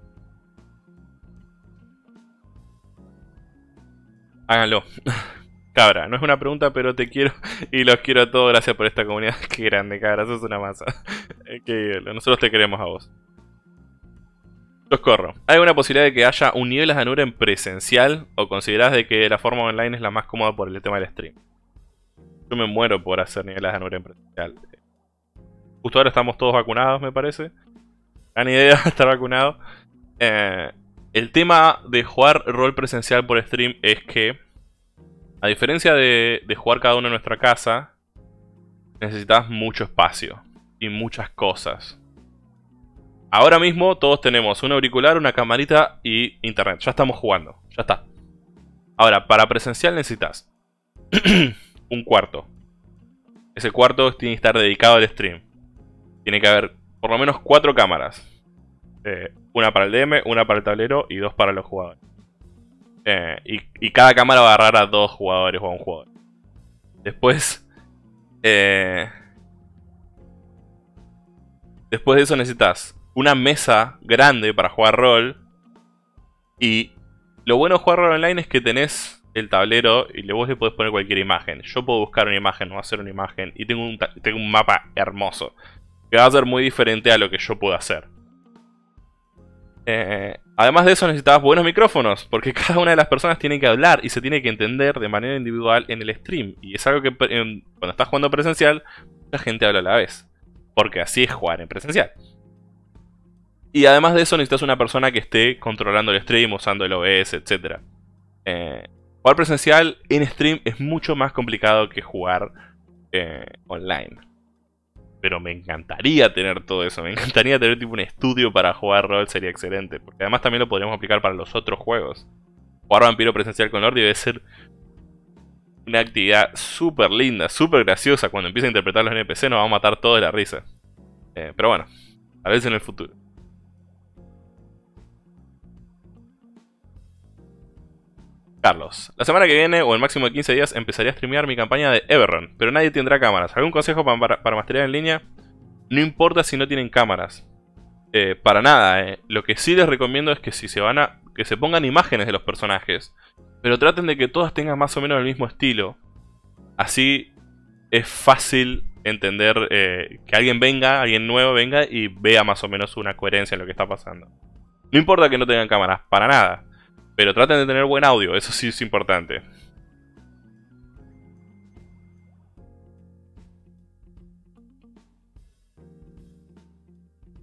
Háganlo. Cabra, no es una pregunta, pero te quiero y los quiero a todos. Gracias por esta comunidad. Qué grande, cabra. Sos una masa. Qué nosotros te queremos a vos. Los corro. ¿Hay una posibilidad de que haya un nivel de Aznura en presencial? ¿O considerás de que la forma online es la más cómoda por el tema del stream? Yo me muero por hacer niveles de Aznura en presencial. Justo ahora estamos todos vacunados, me parece. Gran idea estar vacunado. Eh... El tema de jugar rol presencial por stream es que, a diferencia de, de jugar cada uno en nuestra casa, necesitas mucho espacio y muchas cosas. Ahora mismo todos tenemos un auricular, una camarita y internet. Ya estamos jugando, ya está. Ahora, para presencial necesitas un cuarto. Ese cuarto tiene que estar dedicado al stream. Tiene que haber por lo menos cuatro cámaras. Eh, una para el D M, una para el tablero y dos para los jugadores. Eh, y, y cada cámara va a agarrar a dos jugadores o a un jugador. Después... Eh, después de eso necesitas una mesa grande para jugar rol. Y lo bueno de jugar rol online es que tenés el tablero y vos le podés poner cualquier imagen. Yo puedo buscar una imagen o hacer una imagen. Y tengo un, tengo un mapa hermoso. Que va a ser muy diferente a lo que yo puedo hacer. Eh, además de eso necesitabas buenos micrófonos, porque cada una de las personas tiene que hablar y se tiene que entender de manera individual en el stream. Y es algo que en, cuando estás jugando presencial, mucha gente habla a la vez. Porque así es jugar en presencial. Y además de eso necesitas una persona que esté controlando el stream, usando el O B S, etcétera. Eh, jugar presencial en stream es mucho más complicado que jugar eh, online. Pero me encantaría tener todo eso. Me encantaría tener tipo un estudio para jugar rol. Sería excelente. Porque además también lo podríamos aplicar para los otros juegos. Jugar vampiro presencial con Lord debe ser una actividad súper linda, súper graciosa. Cuando empiece a interpretar los N P C nos va a matar todo de la risa. Eh, pero bueno, a veces en el futuro. Carlos, la semana que viene o el máximo de quince días empezaré a streamear mi campaña de Everron, pero nadie tendrá cámaras. ¿Algún consejo para, para, para masterear en línea? No importa si no tienen cámaras. Eh, para nada, eh. Lo que sí les recomiendo es que si se van a... que se pongan imágenes de los personajes. Pero traten de que todas tengan más o menos el mismo estilo. Así es fácil entender eh, que alguien venga, alguien nuevo venga y vea más o menos una coherencia en lo que está pasando. No importa que no tengan cámaras, para nada. Pero traten de tener buen audio, eso sí es importante.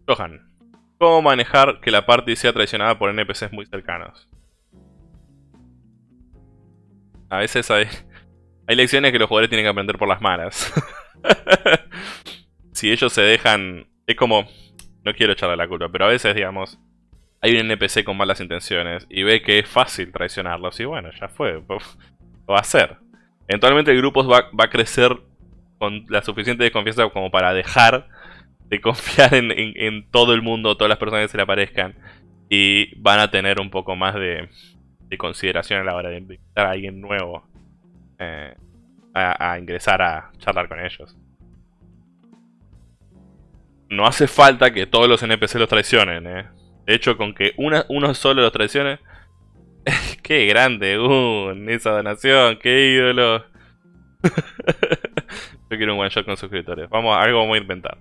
Johan, ¿cómo manejar que la party sea traicionada por N P Cs muy cercanos? A veces hay, hay lecciones que los jugadores tienen que aprender por las malas. Si ellos se dejan... Es como... No quiero echarle la culpa, pero a veces, digamos... Hay un N P C con malas intenciones y ve que es fácil traicionarlos y bueno, ya fue, lo va a hacer. Eventualmente el grupo va, va a crecer con la suficiente desconfianza como para dejar de confiar en, en, en todo el mundo, todas las personas que se le aparezcan. Y van a tener un poco más de, de consideración a la hora de invitar a alguien nuevo eh, a, a ingresar a charlar con ellos. No hace falta que todos los N P C los traicionen, eh. De hecho, con que una, uno solo los traicione... ¡Qué grande! ¡Uh! Esa donación, qué ídolo. Yo Yo quiero un one shot con suscriptores. Vamos, algo vamos a inventar.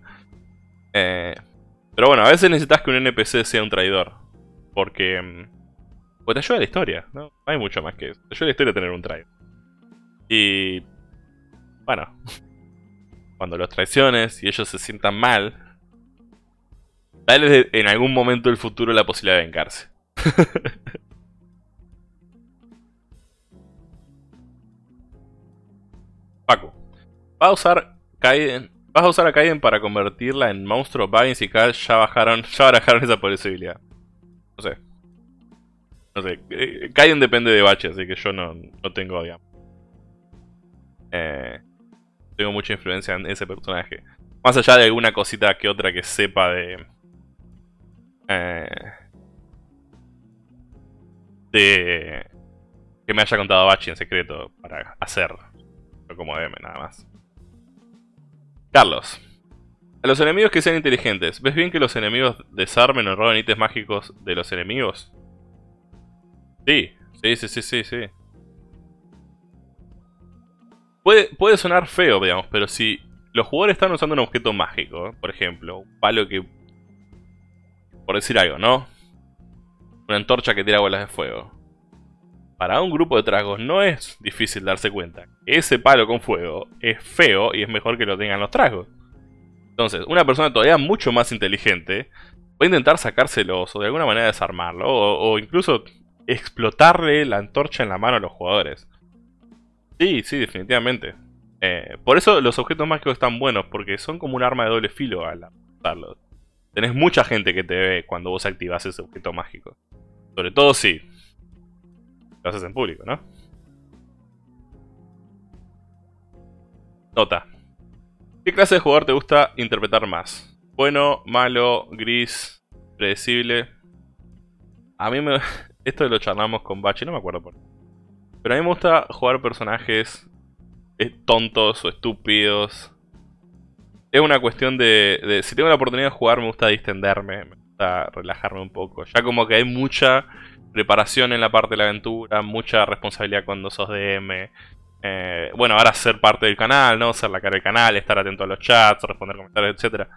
Eh, pero bueno, a veces necesitas que un N P C sea un traidor. Porque... pues te ayuda a la historia, ¿no? No hay mucho más que eso. Te ayuda a la historia tener un traidor. Y... bueno... cuando los traiciones y ellos se sientan mal... dale en algún momento del futuro la posibilidad de vengarse. Paco, ¿vas a usar Kaiden, vas a usar a Kaiden para convertirla en monstruo? Baggins y Cal ya bajaron, ya barajaron esa posibilidad. No sé. No sé. Kaiden depende de Bache, así que yo no, no tengo, digamos. Eh, tengo mucha influencia en ese personaje. Más allá de alguna cosita que otra que sepa de... Eh, de... que me haya contado Bachi en secreto para hacer como D M, nada más. Carlos, a los enemigos que sean inteligentes, ¿ves bien que los enemigos desarmen o roben ítems mágicos de los enemigos? Sí, sí, sí, sí, sí, sí. Puede, puede sonar feo, digamos, pero si los jugadores están usando un objeto mágico, ¿eh? Por ejemplo, un palo que... por decir algo, ¿no? Una antorcha que tira bolas de fuego. Para un grupo de tragos no es difícil darse cuenta. Ese palo con fuego es feo y es mejor que lo tengan los tragos. Entonces, una persona todavía mucho más inteligente va a intentar sacárselo o de alguna manera desarmarlo. O, o incluso explotarle la antorcha en la mano a los jugadores. Sí, sí, definitivamente. Eh, por eso los objetos mágicos están buenos, porque son como un arma de doble filo al usarlos. Tenés mucha gente que te ve cuando vos activás ese objeto mágico. Sobre todo si lo haces en público, ¿no? Nota. ¿Qué clase de jugador te gusta interpretar más? Bueno, malo, gris, predecible. A mí me... esto lo charlamos con Bachi, no me acuerdo por qué. Pero a mí me gusta jugar personajes tontos o estúpidos. Es una cuestión de, de... si tengo la oportunidad de jugar, me gusta distenderme. Me gusta relajarme un poco. Ya como que hay mucha preparación en la parte de la aventura. Mucha responsabilidad cuando sos D M. Eh, bueno, ahora ser parte del canal, ¿no? Ser la cara del canal, estar atento a los chats, responder comentarios, etcétera.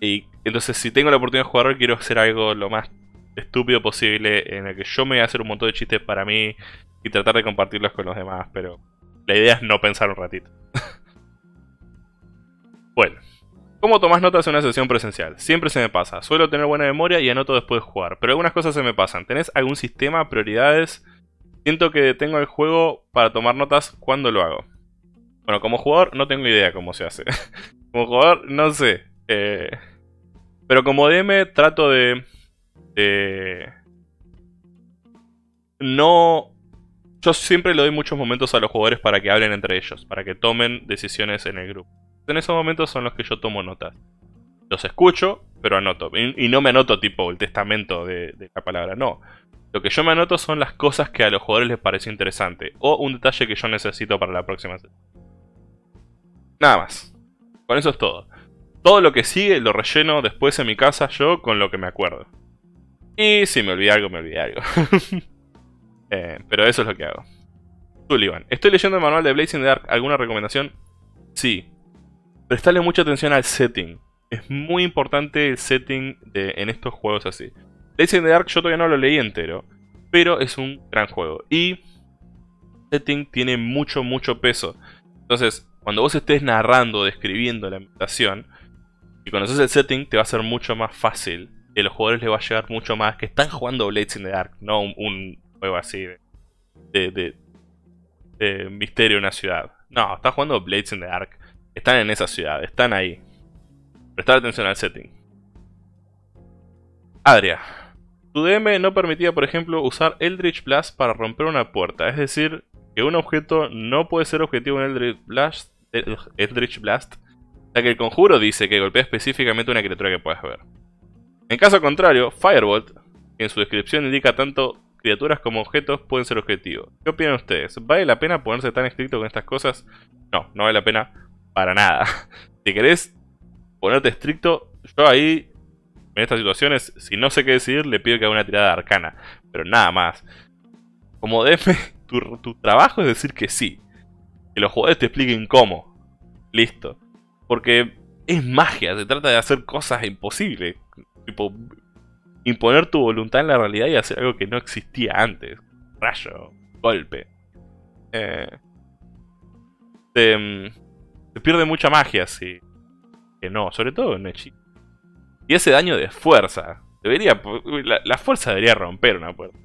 Y entonces, si tengo la oportunidad de jugar, quiero hacer algo lo más estúpido posible. En el que yo me voy a hacer un montón de chistes para mí. Y tratar de compartirlos con los demás. Pero la idea es no pensar un ratito. Bueno. ¿Cómo tomás notas en una sesión presencial? Siempre se me pasa. Suelo tener buena memoria y anoto después de jugar. Pero algunas cosas se me pasan. ¿Tenés algún sistema, prioridades? Siento que detengo el juego para tomar notas cuando lo hago. Bueno, como jugador no tengo idea cómo se hace. Como jugador no sé. Eh, pero como D M trato de... de no... yo siempre le doy muchos momentos a los jugadores para que hablen entre ellos. Para que tomen decisiones en el grupo. En esos momentos son los que yo tomo notas. Los escucho, pero anoto. Y, y no me anoto tipo el testamento de, de la palabra, no. Lo que yo me anoto son las cosas que a los jugadores les pareció interesante. O un detalle que yo necesito para la próxima sesión. Nada más. Con eso es todo. Todo lo que sigue lo relleno después en mi casa yo con lo que me acuerdo. Y si me olvidé algo, me olvidé algo. eh, pero eso es lo que hago. Sullivan, estoy leyendo el manual de Blazing Dark. ¿Alguna recomendación? Sí. Prestarle mucha atención al setting. Es muy importante el setting de, en estos juegos así. Blazing the Dark yo todavía no lo leí entero, pero es un gran juego. Y el setting tiene mucho, mucho peso. Entonces, cuando vos estés narrando, describiendo la ambientación, y conoces el setting, te va a ser mucho más fácil. Y a los jugadores les va a llegar mucho más que están jugando Blazing the Dark, no un, un juego así de, de, de, de misterio en una ciudad. No, están jugando Blazing the Dark. Están en esa ciudad, están ahí. Prestar atención al setting. Adria, tu D M no permitía, por ejemplo, usar Eldritch Blast para romper una puerta. Es decir, que un objeto no puede ser objetivo en Eldritch Blast, Eldritch Blast, ya que el conjuro dice que golpea específicamente una criatura que puedas ver. En caso contrario, Firebolt, que en su descripción indica tanto criaturas como objetos, pueden ser objetivos. ¿Qué opinan ustedes? ¿Vale la pena ponerse tan estricto con estas cosas? No, no vale la pena. Para nada. Si querés ponerte estricto, yo ahí, en estas situaciones, si no sé qué decidir, le pido que haga una tirada arcana. Pero nada más. Como D M, tu, tu trabajo es decir que sí. Que los jugadores te expliquen cómo. Listo. Porque es magia, se trata de hacer cosas imposibles. Tipo, imponer tu voluntad en la realidad y hacer algo que no existía antes. Rayo, golpe. Eh, se, se pierde mucha magia, sí. Que no, sobre todo en hechizo. Y ese daño de fuerza. Debería, la, la fuerza debería romper una puerta.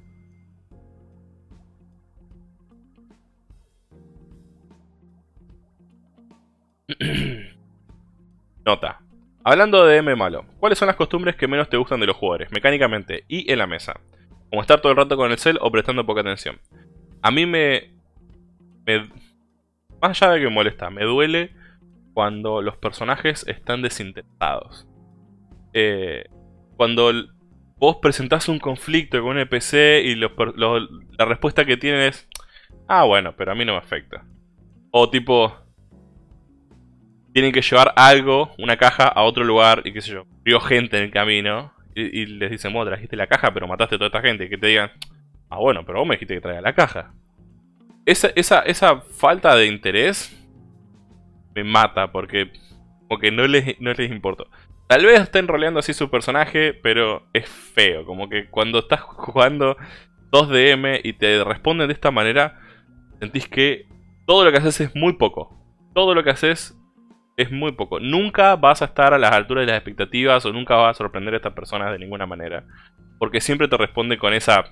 Nota. Hablando de D M malo, ¿cuáles son las costumbres que menos te gustan de los jugadores, mecánicamente y en la mesa? Como estar todo el rato con el cel o prestando poca atención. A mí me... me más allá de que me molesta, me duele cuando los personajes están desinteresados. Eh, cuando vos presentás un conflicto con un N P C y los, los, la respuesta que tienen es... Ah, bueno, pero a mí no me afecta. O tipo... Tienen que llevar algo, una caja, a otro lugar y qué sé yo. Vio gente en el camino y, y les dicen, bueno, trajiste la caja pero mataste a toda esta gente. Y que te digan, ah bueno, pero vos me dijiste que traiga la caja. Esa, esa, esa falta de interés me mata porque, porque no les, no les importó. Tal vez estén roleando así su personaje, pero es feo. Como que cuando estás jugando dos D M y te responden de esta manera, sentís que todo lo que haces es muy poco. Todo lo que haces... es muy poco. Nunca vas a estar a las alturas de las expectativas o nunca vas a sorprender a estas personas de ninguna manera. Porque siempre te responde con esa...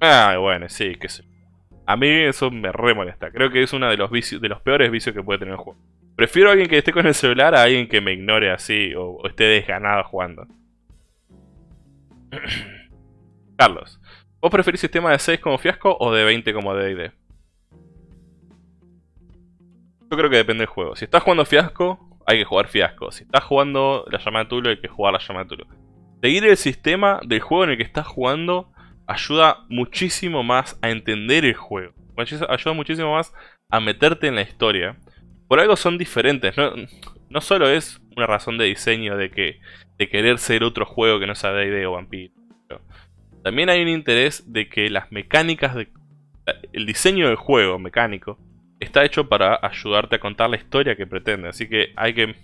Ah, bueno, sí, qué sé. A mí eso me re molesta. Creo que es uno de los vicios, de los peores vicios que puede tener el juego. Prefiero a alguien que esté con el celular a alguien que me ignore así o, o esté desganado jugando. Carlos, ¿vos preferís sistema de seis como Fiasco o de veinte como D and D? Yo creo que depende del juego. Si estás jugando Fiasco, hay que jugar Fiasco. Si estás jugando la Llama de Cthulhu, hay que jugar la Llama de Cthulhu. Seguir el sistema del juego en el que estás jugando ayuda muchísimo más a entender el juego. Ayuda muchísimo más a meterte en la historia. Por algo son diferentes. No, no solo es una razón de diseño de que de querer ser otro juego que no sea D and D o Vampire. También hay un interés de que las mecánicas, de, el diseño del juego mecánico, está hecho para ayudarte a contar la historia que pretende. Así que hay que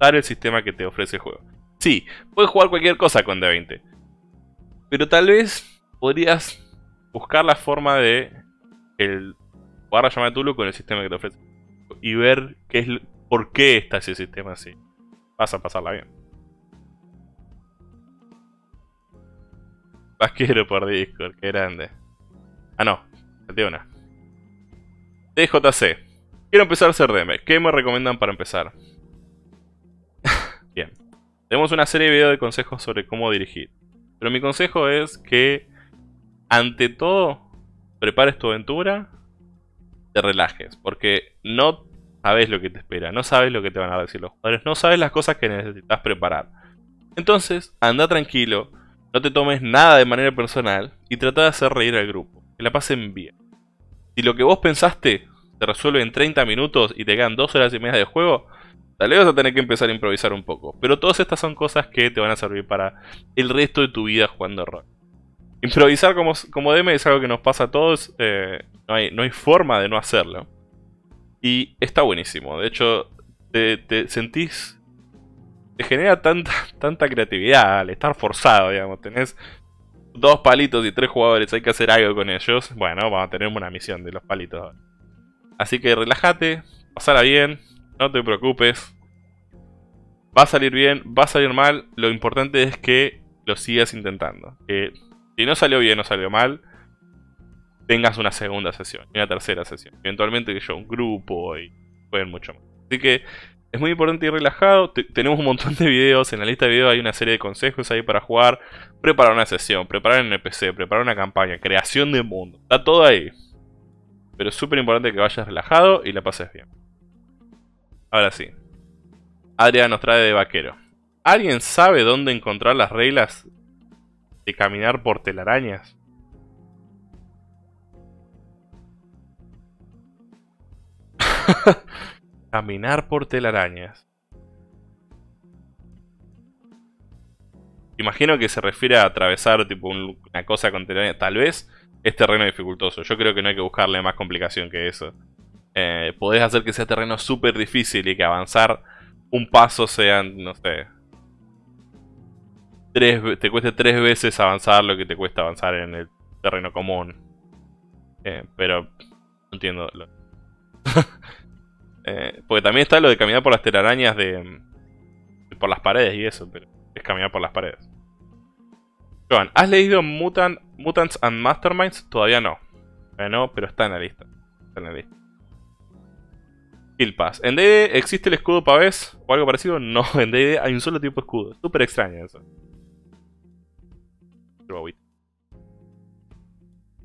dar el sistema que te ofrece el juego. Sí, puedes jugar cualquier cosa con D veinte. Pero tal vez podrías buscar la forma de el, jugar a Llama de Cthulhu con el sistema que te ofrece. Y ver qué es, por qué está ese sistema así. Vas a pasarla bien. Vasquero por Discord, qué grande. Ah no, salté una. D J C, quiero empezar a hacer D M, ¿qué me recomiendan para empezar? Bien, tenemos una serie de videos de consejos sobre cómo dirigir. Pero mi consejo es que, ante todo, prepares tu aventura, te relajes. Porque no sabes lo que te espera, no sabes lo que te van a decir los jugadores, no sabes las cosas que necesitas preparar. Entonces, anda tranquilo, no te tomes nada de manera personal y trata de hacer reír al grupo, que la pasen bien. Si lo que vos pensaste te resuelve en treinta minutos y te quedan dos horas y media de juego, tal vez vas a tener que empezar a improvisar un poco. Pero todas estas son cosas que te van a servir para el resto de tu vida jugando rol. Improvisar como, como D M es algo que nos pasa a todos, eh, no, hay, no hay forma de no hacerlo. Y está buenísimo, de hecho te, te sentís... Te genera tanta, tanta creatividad al estar forzado, digamos, tenés... Dos palitos y tres jugadores, hay que hacer algo con ellos. Bueno, vamos a tener una misión de los palitos ahora. Así que relájate, pasala bien, no te preocupes. Va a salir bien, va a salir mal. Lo importante es que lo sigas intentando. Que si no salió bien o salió mal, tengas una segunda sesión, una tercera sesión. Eventualmente que yo, un grupo y pueden mucho más. Así que es muy importante ir relajado. T- tenemos un montón de videos. En la lista de videos hay una serie de consejos ahí para jugar. Preparar una sesión, preparar un N P C, preparar una campaña, creación de mundo. Está todo ahí. Pero es súper importante que vayas relajado y la pases bien. Ahora sí. Adrián nos trae de vaquero. ¿Alguien sabe dónde encontrar las reglas de caminar por telarañas? Caminar por telarañas. Imagino que se refiere a atravesar tipo un, una cosa con telarañas. Tal vez es terreno dificultoso. Yo creo que no hay que buscarle más complicación que eso. eh, podés hacer que sea terreno súper difícil y que avanzar un paso sean, no sé, tres, te cueste tres veces avanzar lo que te cuesta avanzar en el terreno común. Eh, pero no entiendo. Lo... eh, porque también está lo de caminar por las telarañas de, de por las paredes y eso, pero es caminar por las paredes. Joan, ¿has leído Mutant, Mutants and Masterminds? Todavía no. Eh, no, pero está en la lista. Está en la lista. Killpass. ¿En D and D existe el escudo pavés o algo parecido? No, en D and D hay un solo tipo de escudo. Súper extraño eso.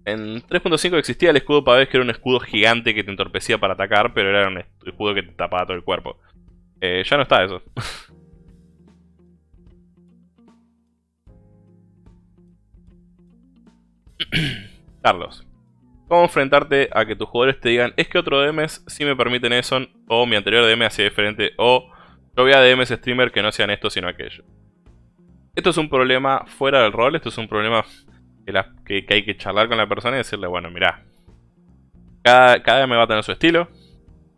En tres punto cinco existía el escudo pavés, que era un escudo gigante que te entorpecía para atacar, pero era un escudo que te tapaba todo el cuerpo. Eh, ya no está eso. Carlos, ¿cómo enfrentarte a que tus jugadores te digan, es que otro D Ms sí me permiten eso, o mi anterior D M hacía diferente, o yo voy a D Ms streamer que no sean esto sino aquello? Esto es un problema fuera del rol, esto es un problema que, la, que, que hay que charlar con la persona y decirle, bueno, mirá, cada, cada D M va a tener su estilo,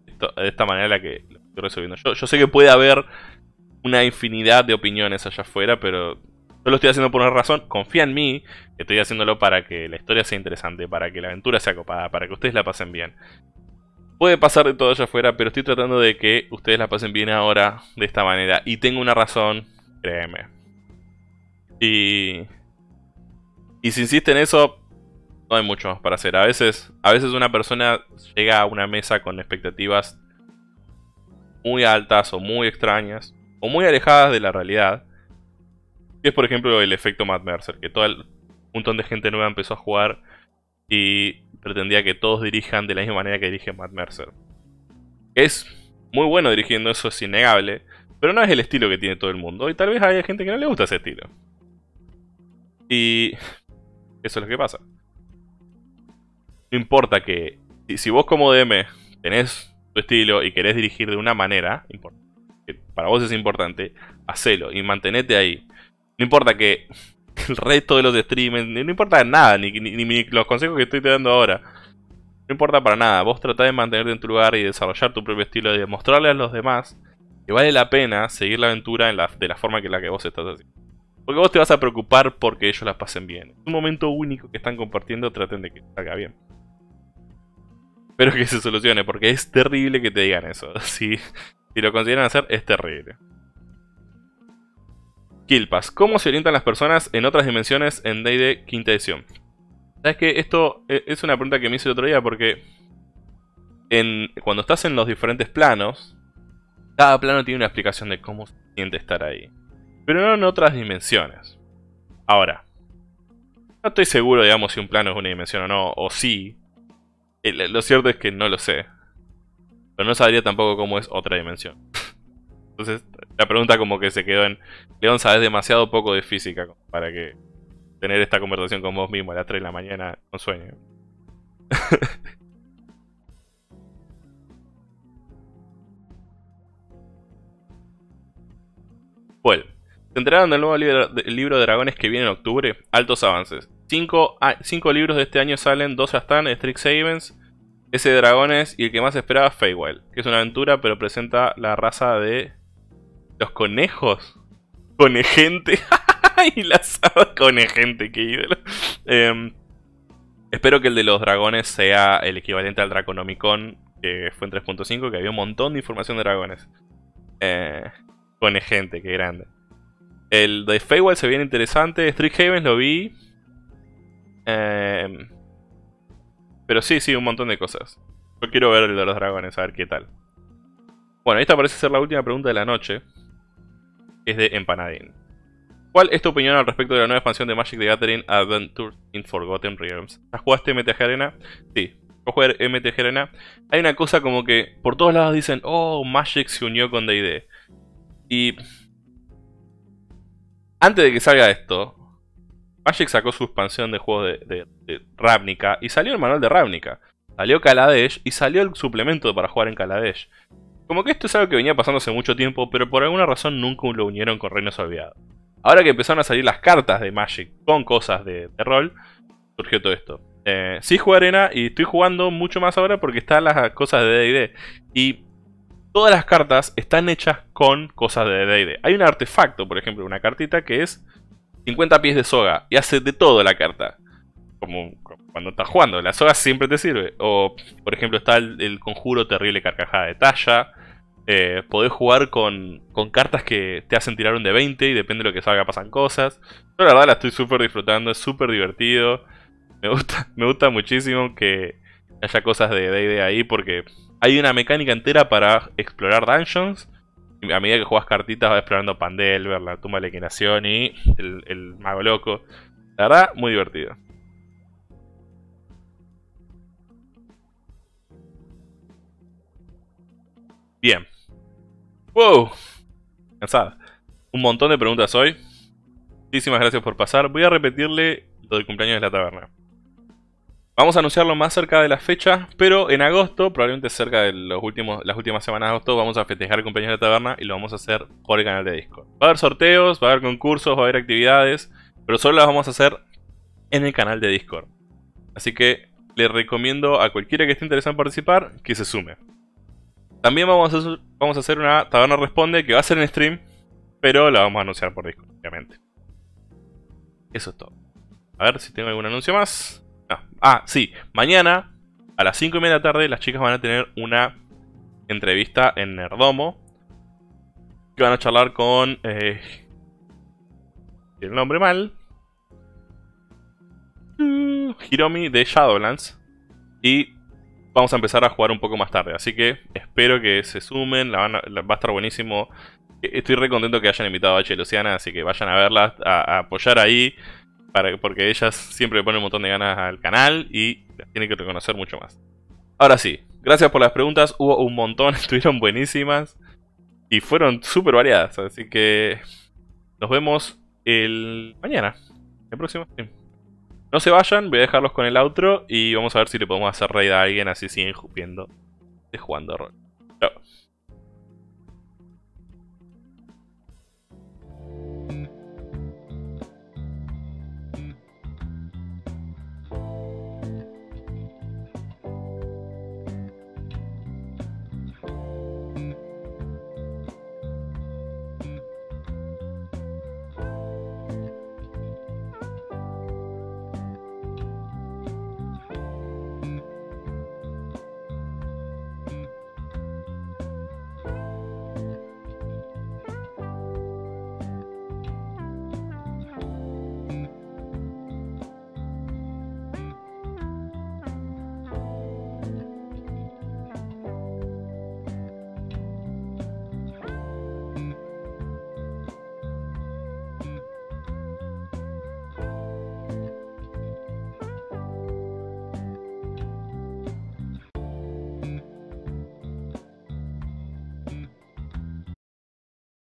esto, de esta manera la que lo estoy resolviendo. Yo, yo sé que puede haber una infinidad de opiniones allá afuera, pero... yo lo estoy haciendo por una razón, confía en mí, estoy haciéndolo para que la historia sea interesante, para que la aventura sea copada, para que ustedes la pasen bien. Puede pasar de todo allá afuera, pero estoy tratando de que ustedes la pasen bien ahora, de esta manera. Y tengo una razón, créeme. Y, y si insisten en eso, no hay mucho más para hacer. A veces, a veces una persona llega a una mesa con expectativas muy altas o muy extrañas, o muy alejadas de la realidad. Que es por ejemplo el efecto Matt Mercer, que todo el, un montón de gente nueva empezó a jugar y pretendía que todos dirijan de la misma manera que dirige Matt Mercer. Es muy bueno dirigiendo, eso es innegable, pero no es el estilo que tiene todo el mundo, y tal vez haya gente que no le gusta ese estilo. Y eso es lo que pasa. No importa que, si vos como D M tenés tu estilo y querés dirigir de una manera, que para vos es importante, hacelo y mantenete ahí. No importa que el resto de los streamers, no importa nada, ni, ni, ni los consejos que estoy te dando ahora. No importa para nada, vos tratá de mantenerte en tu lugar y desarrollar tu propio estilo y demostrarle a los demás que vale la pena seguir la aventura en la, de la forma que la que vos estás haciendo. Porque vos te vas a preocupar porque ellos las pasen bien. Es un momento único que están compartiendo, traten de que salga bien. Espero que se solucione, porque es terrible que te digan eso. Si, si lo consideran hacer, es terrible. Killpass, ¿cómo se orientan las personas en otras dimensiones en D and D quinta edición? Sabes que esto es una pregunta que me hice el otro día, porque en, cuando estás en los diferentes planos, cada plano tiene una explicación de cómo se siente estar ahí, pero no en otras dimensiones. Ahora, no estoy seguro, digamos, si un plano es una dimensión o no, o sí. Lo cierto es que no lo sé, pero no sabría tampoco cómo es otra dimensión. Entonces la pregunta como que se quedó en, León, sabes demasiado poco de física para que tener esta conversación con vos mismo a las tres de la mañana con sueño. Bueno, ¿se enteraron del nuevo libro, del libro de dragones que viene en octubre? Altos avances. Cinco, ah, cinco libros de este año salen, dos ya están, Strixhavens, ese de dragones y el que más esperaba, Feywild, que es una aventura pero presenta la raza de... los conejos. Conejente. Y la saga conejente, qué ídolo. Eh, espero que el de los dragones sea el equivalente al Draconomicon, que fue en tres punto cinco, que había un montón de información de dragones. Eh, conejente, qué grande. El de Feywild se viene interesante. Strixhaven lo vi. Eh, pero sí, sí, un montón de cosas. Yo quiero ver el de los dragones, a ver qué tal. Bueno, esta parece ser la última pregunta de la noche. Es de Empanadín. ¿Cuál es tu opinión al respecto de la nueva expansión de Magic the Gathering, Adventures in Forgotten Realms? ¿Ya jugaste M T G Arena? Sí, yo jugué M T G Arena. Hay una cosa como que por todos lados dicen, oh, Magic se unió con D and D. Y antes de que salga esto, Magic sacó su expansión de juegos de, de, de Ravnica, y salió el manual de Ravnica, salió Kaladesh y salió el suplemento para jugar en Kaladesh. Como que esto es algo que venía pasando hace mucho tiempo, pero por alguna razón nunca lo unieron con Reinos Olvidados. Ahora que empezaron a salir las cartas de Magic con cosas de, de rol, surgió todo esto. Eh, sí jugué Arena y estoy jugando mucho más ahora porque están las cosas de D and D. Y todas las cartas están hechas con cosas de D and D. Hay un artefacto, por ejemplo, una cartita que es cincuenta pies de soga. Y hace de todo la carta. Como cuando estás jugando, la soga siempre te sirve. O, por ejemplo, está el, el conjuro terrible carcajada de talla. Eh, podés jugar con, con cartas que te hacen tirar un de veinte y depende de lo que salga pasan cosas. Yo la verdad la estoy súper disfrutando, es súper divertido. Me gusta, me gusta muchísimo que haya cosas de D and D ahí porque hay una mecánica entera para explorar dungeons. A medida que juegas cartitas vas explorando Pandel, ver la tumba de la equinación y el, el mago loco. La verdad, muy divertido. Bien. ¡Wow! Cansada. Un montón de preguntas hoy. Muchísimas gracias por pasar. Voy a repetirle lo del cumpleaños de la taberna. Vamos a anunciarlo más cerca de la fecha, pero en agosto, probablemente cerca de los últimos, las últimas semanas de agosto, vamos a festejar el cumpleaños de la taberna y lo vamos a hacer por el canal de Discord. Va a haber sorteos, va a haber concursos, va a haber actividades, pero solo las vamos a hacer en el canal de Discord. Así que les recomiendo a cualquiera que esté interesado en participar que se sume. También vamos a, vamos a hacer una Taberna Responde que va a ser en stream, pero la vamos a anunciar por Discord, obviamente. Eso es todo. A ver si tengo algún anuncio más. No. Ah, sí. Mañana, a las cinco y media de la tarde, las chicas van a tener una entrevista en Nerdomo. Que van a charlar con... Eh, el nombre mal. Hiromi de Shadowlands. Y... vamos a empezar a jugar un poco más tarde, así que espero que se sumen, la van a, la, va a estar buenísimo. Estoy re contento que hayan invitado a H y Luciana, así que vayan a verlas, a, a apoyar ahí, para, porque ellas siempre le ponen un montón de ganas al canal y las tienen que reconocer mucho más. Ahora sí, gracias por las preguntas, hubo un montón, estuvieron buenísimas y fueron súper variadas, así que nos vemos el mañana, el próximo stream. No se vayan, voy a dejarlos con el outro y vamos a ver si le podemos hacer raid a alguien, así siguen jupiendo de jugando rol. Chao.